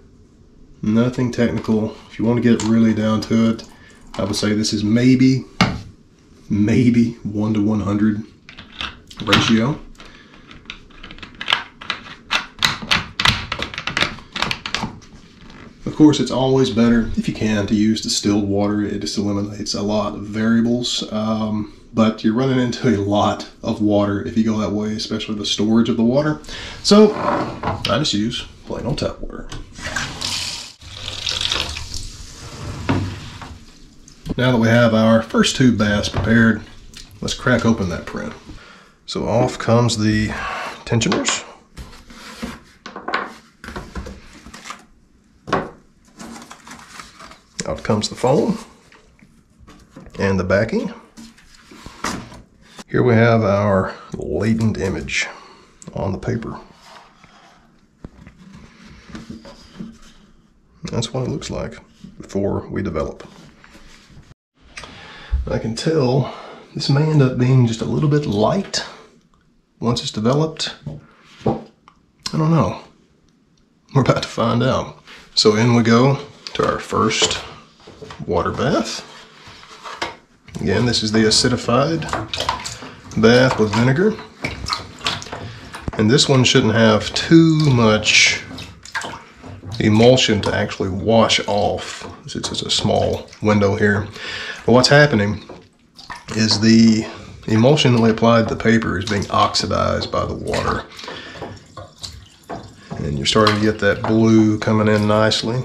nothing technical. If you want to get really down to it, I would say this is maybe 1 to 100 ratio. Of course, it's always better, if you can, to use distilled water. It just eliminates a lot of variables, but you're running into a lot of water if you go that way, especially the storage of the water. So I just use plain old tap water. Now that we have our first two baths prepared, let's crack open that print. So off comes the tensioners. Out comes the foam and the backing. Here we have our latent image on the paper. That's what it looks like before we develop. I can tell this may end up being just a little bit light once it's developed. I don't know. We're about to find out. So in we go to our first water bath. Again, this is the acidified bath with vinegar, and this one shouldn't have too much emulsion to actually wash off, since it's a small window here. But what's happening is the emulsion that we applied to the paper is being oxidized by the water, and you're starting to get that blue coming in nicely.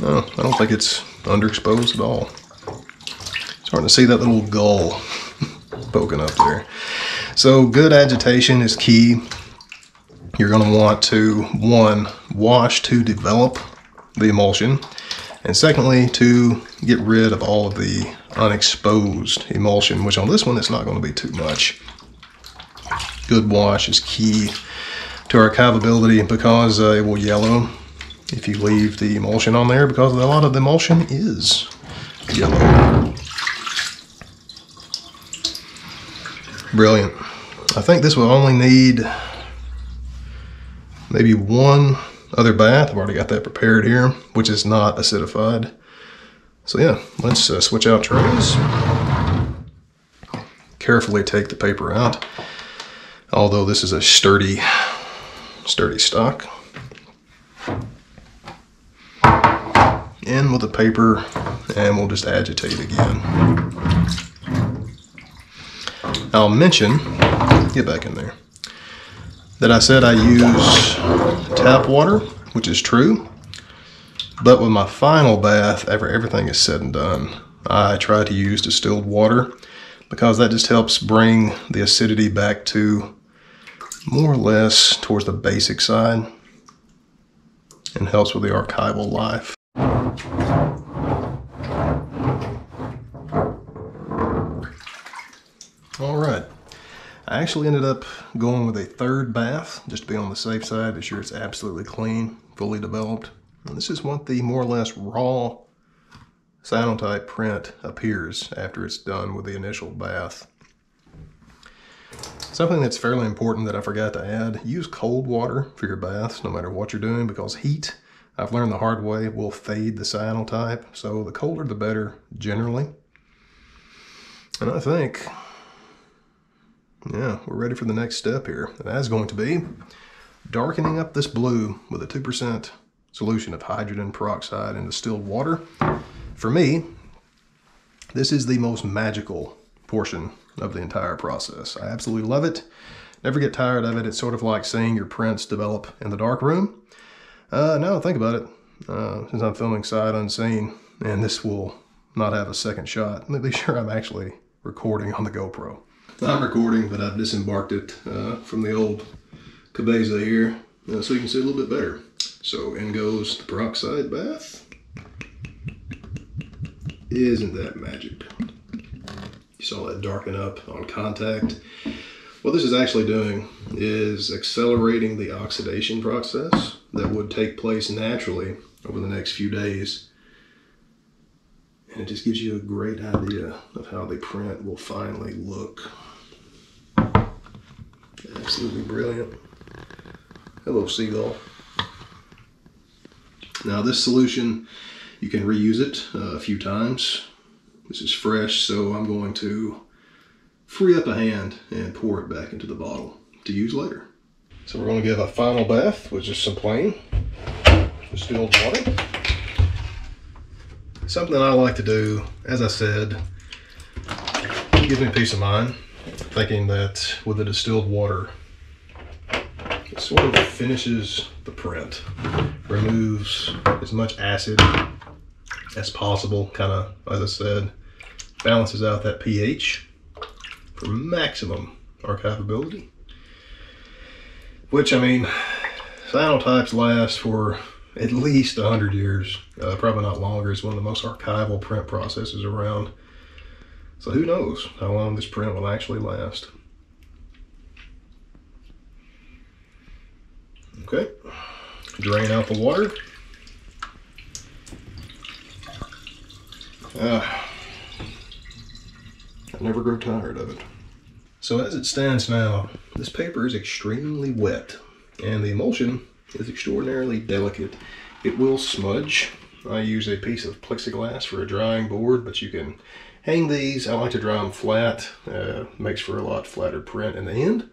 No, I don't think it's underexposed at all. Starting to see that little gull poking up there. So good agitation is key. You're going to want to, one, wash to develop the emulsion, and secondly, to get rid of all of the unexposed emulsion, which on this one it's not going to be too much. Good wash is key to archivability because it will yellow if you leave the emulsion on there, because a lot of the emulsion is yellow. Brilliant. I think this will only need maybe one other bath. I've already got that prepared here, which is not acidified. So yeah, let's switch out trays. Carefully take the paper out, although this is a sturdy stock. In with the paper, and we'll just agitate again. I'll mention, get back in there, that I said I use tap water, which is true, but with my final bath, after everything is said and done, I try to use distilled water because that just helps bring the acidity back to more or less towards the basic side and helps with the archival life. All right, I actually ended up going with a third bath just to be on the safe side, be sure it's absolutely clean, fully developed. And this is what the more or less raw cyanotype print appears after it's done with the initial bath. Something that's fairly important that I forgot to add, use cold water for your baths no matter what you're doing, because heat, I've learned the hard way, will fade the cyanotype, so the colder the better generally. And I think, yeah, we're ready for the next step here. And that's going to be darkening up this blue with a 2% solution of hydrogen peroxide in distilled water. For me, This is the most magical portion of the entire process. I absolutely love it. Never get tired of it. It's sort of like seeing your prints develop in the dark room. Now think about it. Since I'm filming sight unseen, and this will not have a second shot, let me be sure I'm actually recording on the GoPro. I'm recording, but I've disembarked it from the old cabeza here, so you can see a little bit better. So in goes the peroxide bath. Isn't that magic? You saw that darken up on contact. What this is actually doing is accelerating the oxidation process that would take place naturally over the next few days. And it just gives you a great idea of how the print will finally look. Absolutely brilliant. Hello, seagull. Now this solution, you can reuse it a few times. This is fresh, so I'm going to free up a hand and pour it back into the bottle to use later. So we're going to give a final bath with just some plain distilled water. Something I like to do, as I said, it gives me peace of mind, thinking that with the distilled water, it sort of finishes the print, removes as much acid as possible, kind of, as I said, balances out that pH for maximum archivability. Which, I mean, cyanotypes last for at least 100 years, probably not longer. It's one of the most archival print processes around. So who knows how long this print will actually last. Okay, drain out the water. I never grow tired of it. So as it stands now, this paper is extremely wet and the emulsion is extraordinarily delicate. It will smudge. I use a piece of plexiglass for a drying board, but you can hang these. I like to dry them flat. Makes for a lot flatter print in the end.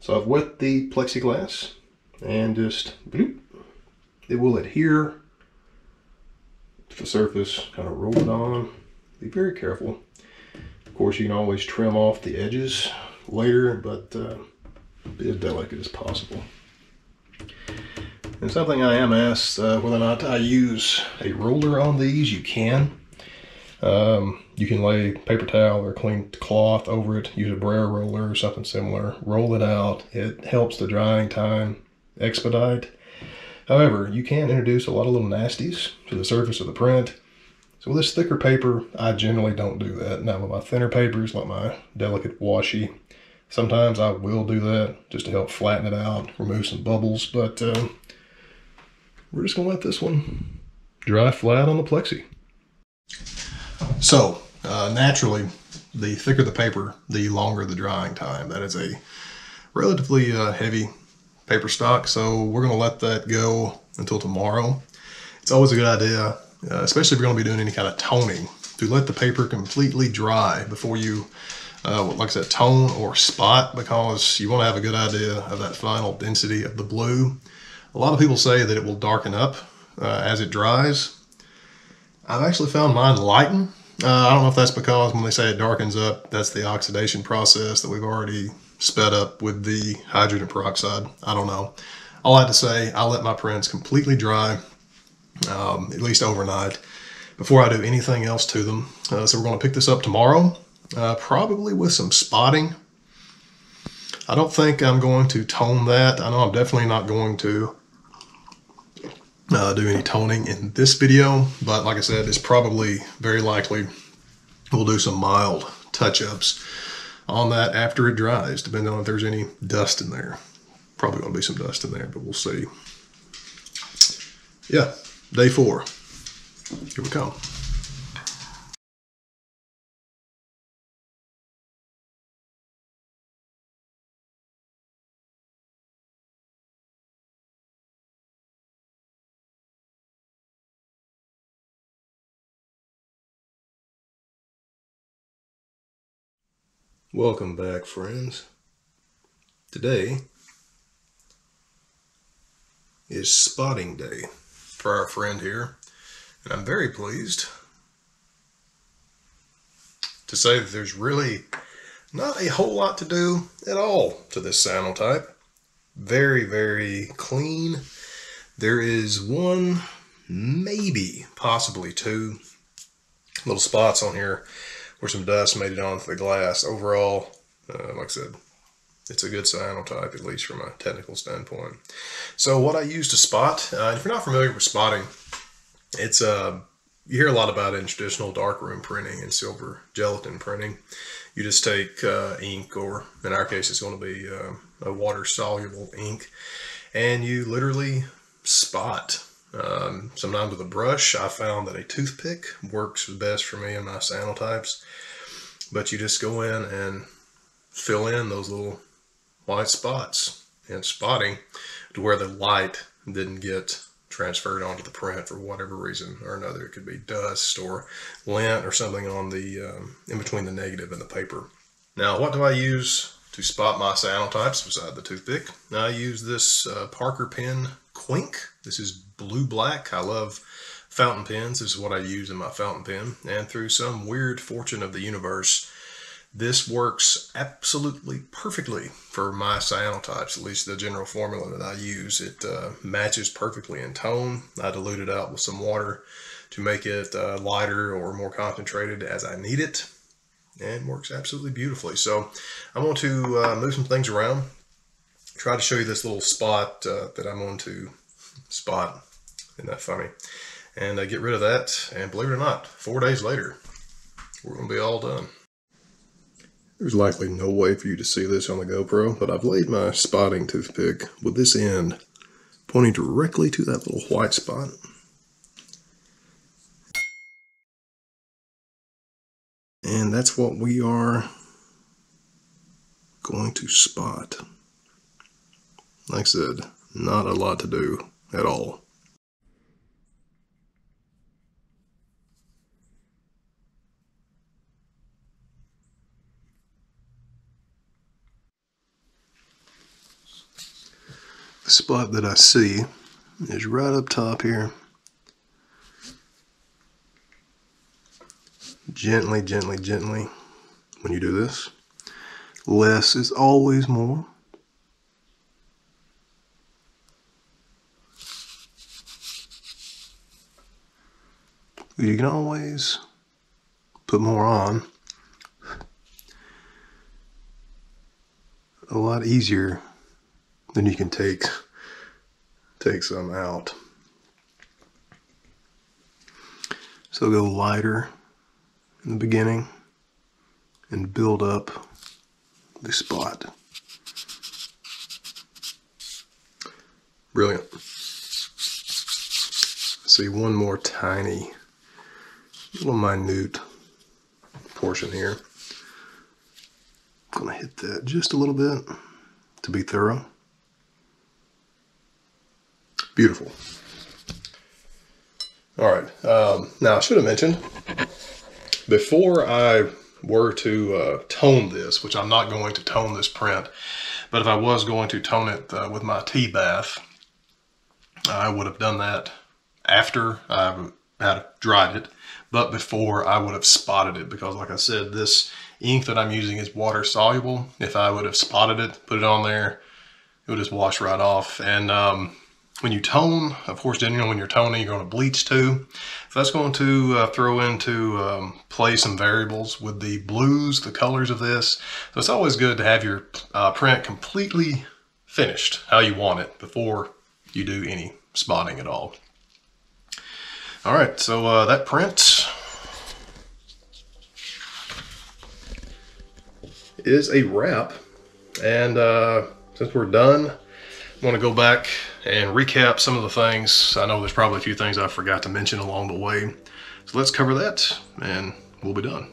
So I've wet the plexiglass and just bloop. It will adhere to the surface, kind of roll it on. Be very careful. Of course, you can always trim off the edges later, but be as delicate as possible. And something I am asked whether or not I use a roller on these. You can. You can lay paper towel or clean cloth over it, use a brayer roller or something similar, roll it out. It helps the drying time expedite. However, you can introduce a lot of little nasties to the surface of the print. So with this thicker paper, I generally don't do that. Now with my thinner papers, like my delicate washi, sometimes I will do that just to help flatten it out, remove some bubbles, but we're just gonna let this one dry flat on the plexi. So naturally, the thicker the paper, the longer the drying time. That is a relatively heavy paper stock, so we're gonna let that go until tomorrow. It's always a good idea, especially if you're gonna be doing any kind of toning, to let the paper completely dry before you like I said, tone or spot, because you want to have a good idea of that final density of the blue. A lot of people say that it will darken up as it dries. I've actually found mine lighten. I don't know if that's because when they say it darkens up, that's the oxidation process that we've already sped up with the hydrogen peroxide. I don't know. All I had to say, I let my prints completely dry, at least overnight, before I do anything else to them. So we're going to pick this up tomorrow, probably with some spotting. I don't think I'm going to tone that. I know I'm definitely not going to do any toning in this video, but like I said, it's probably very likely we'll do some mild touch-ups on that after it dries, depending on if there's any dust in there. Probably gonna be some dust in there, but we'll see. Yeah, day 4, here we come. Welcome back, friends. Today is spotting day for our friend here, and I'm very pleased to say that there's really not a whole lot to do at all to this cyanotype. Very, very clean. There is one, maybe, possibly two little spots on here where some dust made it onto the glass. Overall, like I said, it's a good cyanotype, at least from a technical standpoint. So what I use to spot, if you're not familiar with spotting, it's you hear a lot about it in traditional darkroom printing and silver gelatin printing. You just take ink, or in our case, it's going to be a water-soluble ink, and you literally spot. Sometimes with a brush. I found that a toothpick works best for me and my cyanotypes, but you just go in and fill in those little white spots and spotting to where the light didn't get transferred onto the print for whatever reason or another. It could be dust or lint or something on the in between the negative and the paper. Now, what do I use to spot my cyanotypes beside the toothpick? Now, I use this Parker Pen Quink. This is blue black. I love fountain pens. This is what I use in my fountain pen, and through some weird fortune of the universe, this works absolutely perfectly for my cyanotypes, at least the general formula that I use. It matches perfectly in tone. I dilute it out with some water to make it lighter or more concentrated as I need it, and works absolutely beautifully. So I want to move some things around, try to show you this little spot that I'm going to spot. Isn't that funny? And I get rid of that, and believe it or not, 4 days later, we're going to be all done. There's likely no way for you to see this on the GoPro, but I've laid my spotting toothpick with this end pointing directly to that little white spot. And that's what we are going to spot. Like I said, not a lot to do at all. The spot that I see is right up top here. Gently, gently, gently, when you do this. Less is always more. You can always put more on. A lot easier than you can take some out. So go lighter in the beginning and build up the spot. Brilliant. See one more tiny little minute portion here. I'm gonna hit that just a little bit to be thorough. Beautiful. All right. Now, I should have mentioned, before I were to tone this, which I'm not going to tone this print, but if I was going to tone it with my tea bath, I would have done that after I had dried it, but before I would have spotted it, because like I said, this ink that I'm using is water soluble. If I would have spotted it, put it on there, it would just wash right off. And when you tone, of course, when you're toning, you're going to bleach too. So that's going to throw into play some variables with the blues, the colors of this. So it's always good to have your print completely finished how you want it before you do any spotting at all. All right, so that print is a wrap. And since we're done, I want to go back and recap some of the things. I know there's probably a few things I forgot to mention along the way. So let's cover that and we'll be done.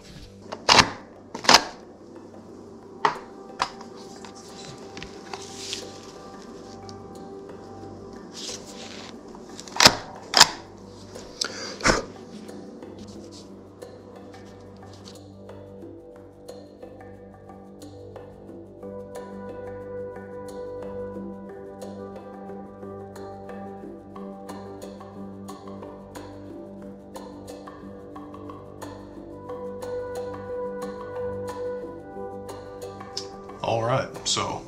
right, so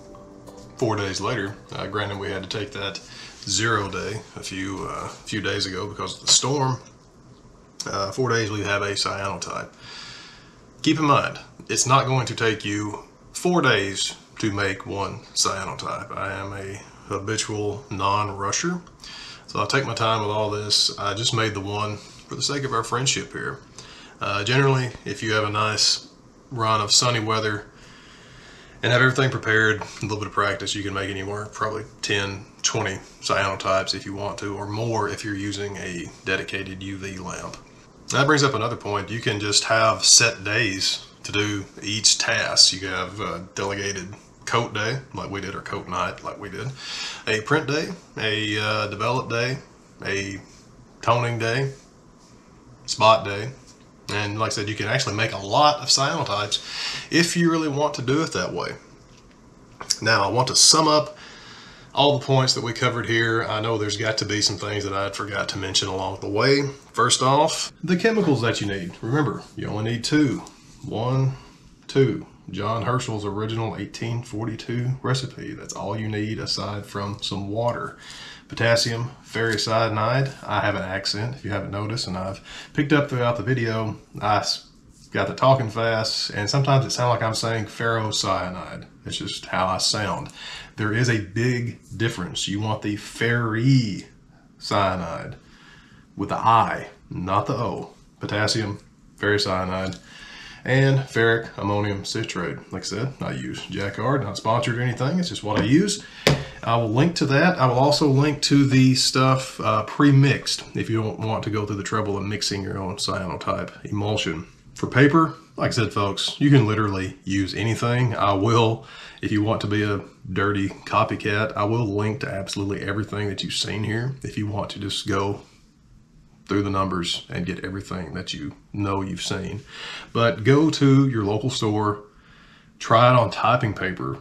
4 days later, granted we had to take that 0 day a few days ago because of the storm. 4 days we have a cyanotype. Keep in mind, it's not going to take you 4 days to make one cyanotype. I am a habitual non-rusher, so I'll take my time with all this. I just made the one for the sake of our friendship here. Generally, if you have a nice run of sunny weather and have everything prepared, a little bit of practice, you can make anywhere probably 10, 20 cyanotypes if you want to, or more if you're using a dedicated UV lamp. That brings up another point. You can just have set days to do each task. You have a delegated coat day, like we did, or coat night, like we did, a print day, a develop day, a toning day, spot day. And like I said, you can actually make a lot of cyanotypes if you really want to do it that way. Now, I want to sum up all the points that we covered here. I know there's got to be some things that I forgot to mention along the way. First off, the chemicals that you need. Remember, you only need two. 1, 2. John Herschel's original 1842 recipe. That's all you need aside from some water. Potassium ferricyanide. I have an accent, if you haven't noticed, and I've picked up throughout the video. I got the talking fast, and sometimes it sounds like I'm saying ferrocyanide. It's just how I sound. There is a big difference. You want the ferricyanide with the I, not the O. Potassium ferricyanide. And ferric ammonium citrate. Like I said, I use Jacquard, not sponsored or anything, it's just what I use. I will link to that. I will also link to the stuff pre-mixed if you don't want to go through the trouble of mixing your own cyanotype emulsion. For paper, like I said, folks, you can literally use anything. I will, if you want to be a dirty copycat, I will link to absolutely everything that you've seen here if you want to just go through the numbers and get everything that you know you've seen. But go to your local store, try it on typing paper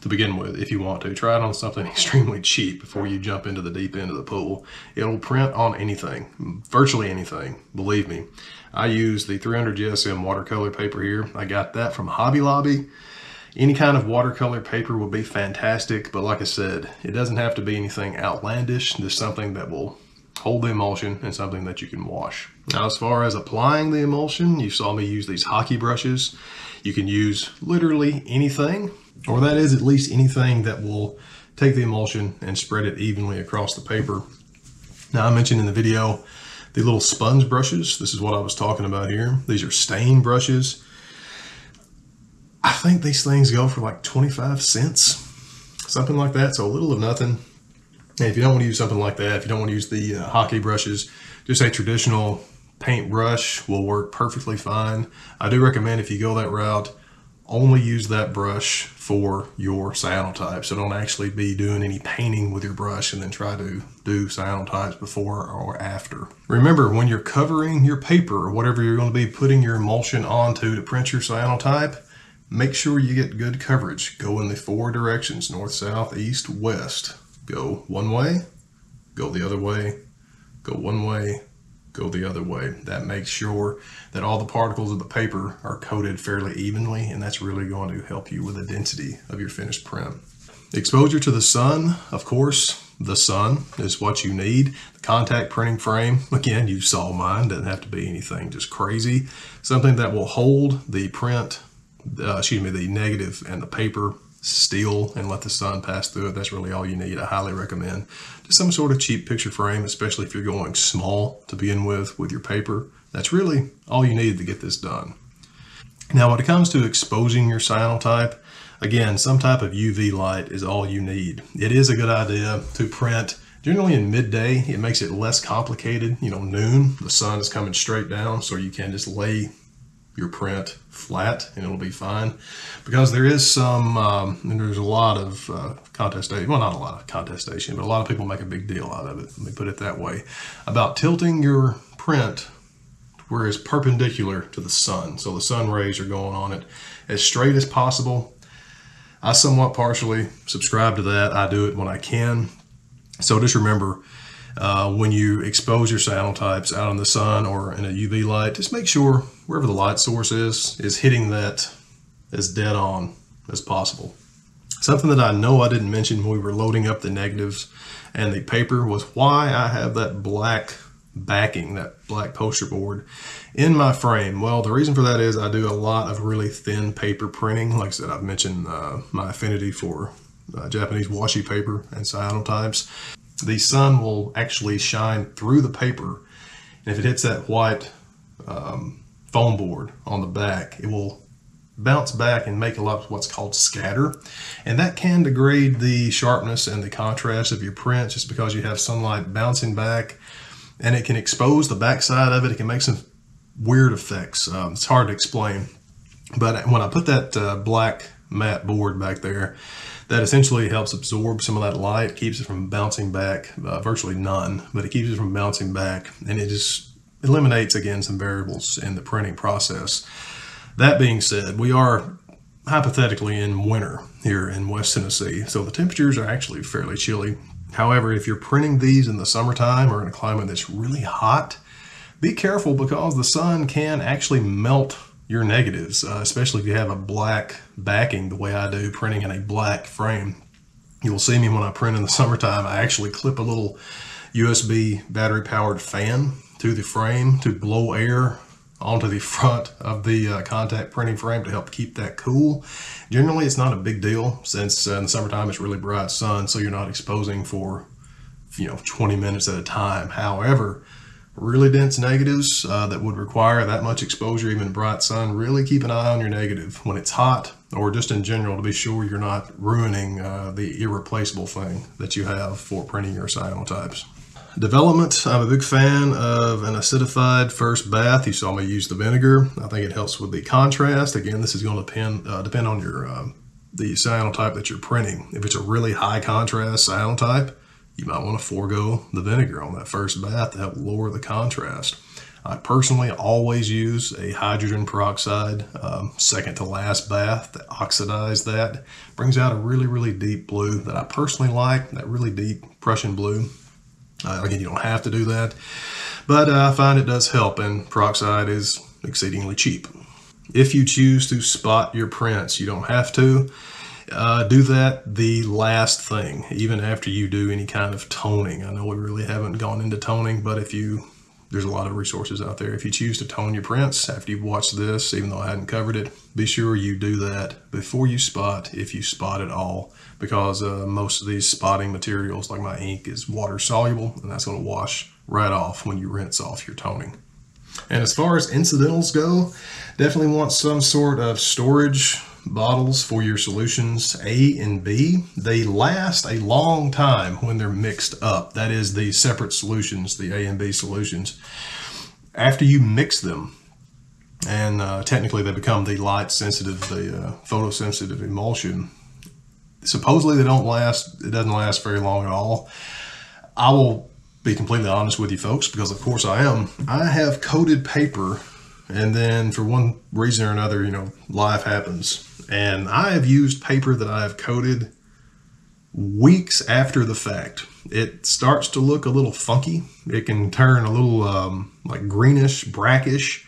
to begin with if you want to. Try it on something extremely cheap before you jump into the deep end of the pool. It'll print on anything, virtually anything, believe me. I use the 300 GSM watercolor paper here. I got that from Hobby Lobby. Any kind of watercolor paper will be fantastic, but like I said, it doesn't have to be anything outlandish. There's something that will hold the emulsion and something that you can wash. Now, as far as applying the emulsion, you saw me use these Hake brushes. You can use literally anything, or that is at least anything that will take the emulsion and spread it evenly across the paper. Now, I mentioned in the video the little sponge brushes. This is what I was talking about here. These are stain brushes. I think these things go for like 25 cents, something like that, so a little of nothing. And if you don't want to use something like that, if you don't want to use the Hake brushes, just a traditional paint brush will work perfectly fine. I do recommend, if you go that route, only use that brush for your cyanotypes. So don't actually be doing any painting with your brush and then try to do cyanotypes before or after. Remember, when you're covering your paper or whatever you're going to be putting your emulsion onto to print your cyanotype, make sure you get good coverage. Go in the four directions: north, south, east, west. Go one way, go the other way, go one way, go the other way. That makes sure that all the particles of the paper are coated fairly evenly, and that's really going to help you with the density of your finished print. Exposure to the sun, of course, the sun is what you need. The contact printing frame, again, you saw mine, doesn't have to be anything just crazy. Something that will hold the print, the negative and the paper steel and let the sun pass through it. That's really all you need. I highly recommend just some sort of cheap picture frame, especially if you're going small to begin with your paper. That's really all you need to get this done. Now, when it comes to exposing your cyanotype, again, some type of UV light is all you need. It is a good idea to print generally in midday. It makes it less complicated. You know, noon, the sun is coming straight down, so you can just lay your print flat and it'll be fine, because there is some there's a lot of contestation, well, not a lot of contestation, but a lot of people make a big deal out of it, let me put it that way, about tilting your print where it's perpendicular to the sun, so the sun rays are going on it as straight as possible. I somewhat partially subscribe to that. I do it when I can. So just remember, when you expose your cyanotypes out in the sun or in a UV light, just make sure wherever the light source is hitting that as dead on as possible. Something that I know I didn't mention when we were loading up the negatives and the paper was why I have that black backing, that black poster board in my frame. Well, the reason for that is I do a lot of really thin paper printing. Like I said, I've mentioned my affinity for Japanese washi paper and cyanotypes. The sun will actually shine through the paper, and if it hits that white foam board on the back, it will bounce back and make a lot of what's called scatter, and that can degrade the sharpness and the contrast of your print just because you have sunlight bouncing back, and it can expose the backside of it. It can make some weird effects. It's hard to explain, but when I put that black matte board back there, that essentially helps absorb some of that light, keeps it from bouncing back, virtually none, but it keeps it from bouncing back, and it just eliminates, again, some variables in the printing process. That being said, we are hypothetically in winter here in West Tennessee, so the temperatures are actually fairly chilly. However, if you're printing these in the summertime or in a climate that's really hot, be careful because the sun can actually melt your negatives, especially if you have a black backing the way I do, printing in a black frame. You'll see me when I print in the summertime, I actually clip a little USB battery powered fan to the frame to blow air onto the front of the contact printing frame to help keep that cool. Generally, it's not a big deal since in the summertime it's really bright sun, so you're not exposing for, you know, 20 minutes at a time. However, really dense negatives that would require that much exposure, even bright sun, really keep an eye on your negative when it's hot or just in general to be sure you're not ruining the irreplaceable thing that you have for printing your cyanotypes. Development, I'm a big fan of an acidified first bath. You saw me use the vinegar. I think it helps with the contrast. Again, this is going to depend on your the cyanotype that you're printing. If it's a really high contrast cyanotype, you might want to forego the vinegar on that first bath to help lower the contrast. I personally always use a hydrogen peroxide second to last bath to oxidize that. Brings out a really, really deep blue that I personally like, that really deep Prussian blue. Again, you don't have to do that, but I find it does help, and peroxide is exceedingly cheap. If you choose to spot your prints, you don't have to. Do that the last thing, even after you do any kind of toning. I know we really haven't gone into toning, but if you, there's a lot of resources out there. If you choose to tone your prints after you've watched this, even though I hadn't covered it, be sure you do that before you spot, if you spot at all, because most of these spotting materials, like my ink, is water soluble, and that's going to wash right off when you rinse off your toning. And as far as incidentals go, definitely want some sort of storage bottles for your solutions A and B. They last a long time when they're mixed up. That is, the separate solutions, the A and B solutions. After you mix them, and technically they become the light sensitive, the photosensitive emulsion, supposedly they don't last, it doesn't last very long at all. I will be completely honest with you folks, because of course I am. I have coated paper, and then for one reason or another, you know, life happens. And I have used paper that I have coated weeks after the fact. It starts to look a little funky. It can turn a little like greenish, brackish.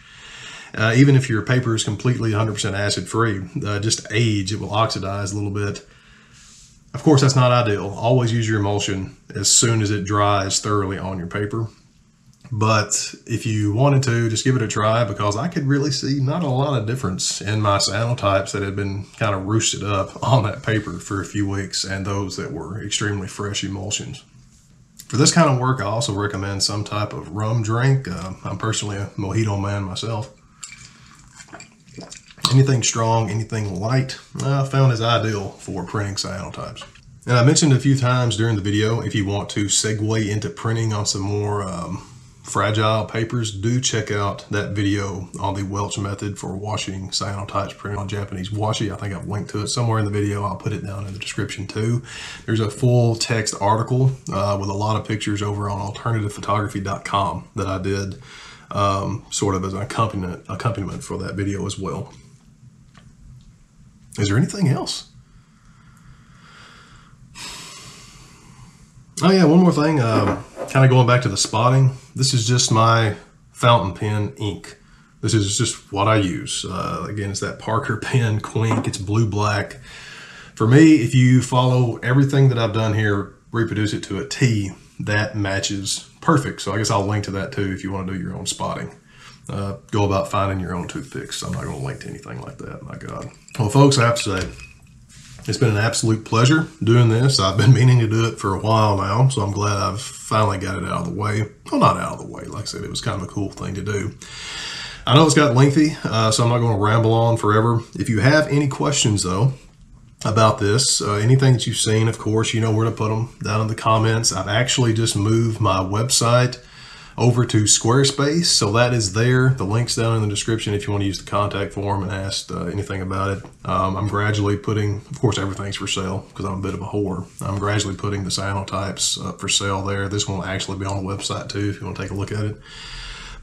Even if your paper is completely 100% acid free, just age, it will oxidize a little bit. Of course, that's not ideal. Always use your emulsion as soon as it dries thoroughly on your paper. But if you wanted to, just give it a try, because I could really see not a lot of difference in my cyanotypes that had been kind of roosted up on that paper for a few weeks and those that were extremely fresh emulsions. For this kind of work, I also recommend some type of rum drink. I'm personally a mojito man myself. Anything strong, anything light, I found is ideal for printing cyanotypes. And I mentioned a few times during the video, if you want to segue into printing on some more fragile papers, do check out that video on the Welch method for washing cyanotypes printed on Japanese washi. I think I've linked to it somewhere in the video. I'll put it down in the description too. There's a full text article with a lot of pictures over on alternativephotography.com that I did sort of as an accompaniment for that video as well. Is there anything else? Oh yeah, one more thing. Kind of going back to the spotting, this is just my fountain pen ink This is just what I use. Again, it's that Parker Pen Quink. It's blue black. For me, if you follow everything that I've done here, reproduce it to a T, that matches perfect. So I guess I'll link to that too if you want to do your own spotting. Go about finding your own toothpicks. I'm not going to link to anything like that. My God. Well, folks, I have to say, it's been an absolute pleasure doing this. I've been meaning to do it for a while now, so I'm glad I've finally got it out of the way. Well, not out of the way. Like I said, it was kind of a cool thing to do. I know it's got lengthy, so I'm not going to ramble on forever. If you have any questions, though, about this, anything that you've seen, of course, you know where to put them down in the comments. I've actually just moved my website over to Squarespace, so that is there. The link's down in the description if you want to use the contact form and ask anything about it. I'm gradually putting, of course, everything's for sale because I'm a bit of a whore. I'm gradually putting the cyanotypes up for sale there. This one will actually be on the website too if you want to take a look at it.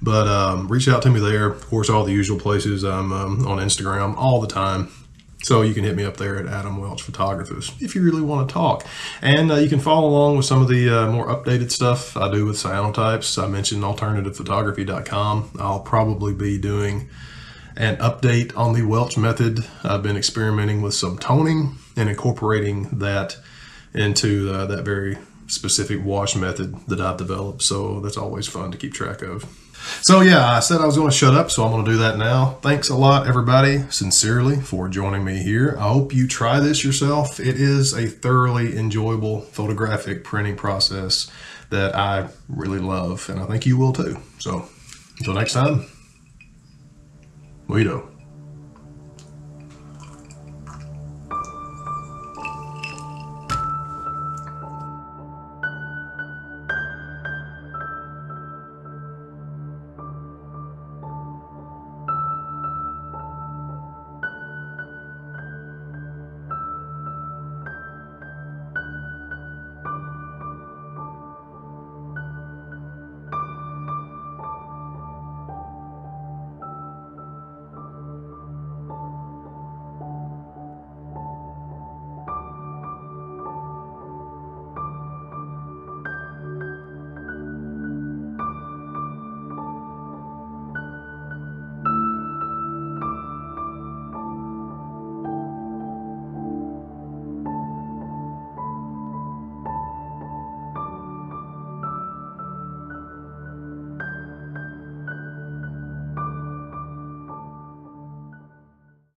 But reach out to me there. Of course, all the usual places. I'm on Instagram all the time. So you can hit me up there at Adam Welch Photographers if you really want to talk. And you can follow along with some of the more updated stuff I do with cyanotypes. I mentioned alternativephotography.com. I'll probably be doing an update on the Welch method. I've been experimenting with some toning and incorporating that into that very specific wash method that I've developed. So that's always fun to keep track of. So yeah, I said I was going to shut up, so I'm going to do that now. Thanks a lot, everybody, sincerely, for joining me here. I hope you try this yourself. It is a thoroughly enjoyable photographic printing process that I really love, and I think you will too. So until next time, we do.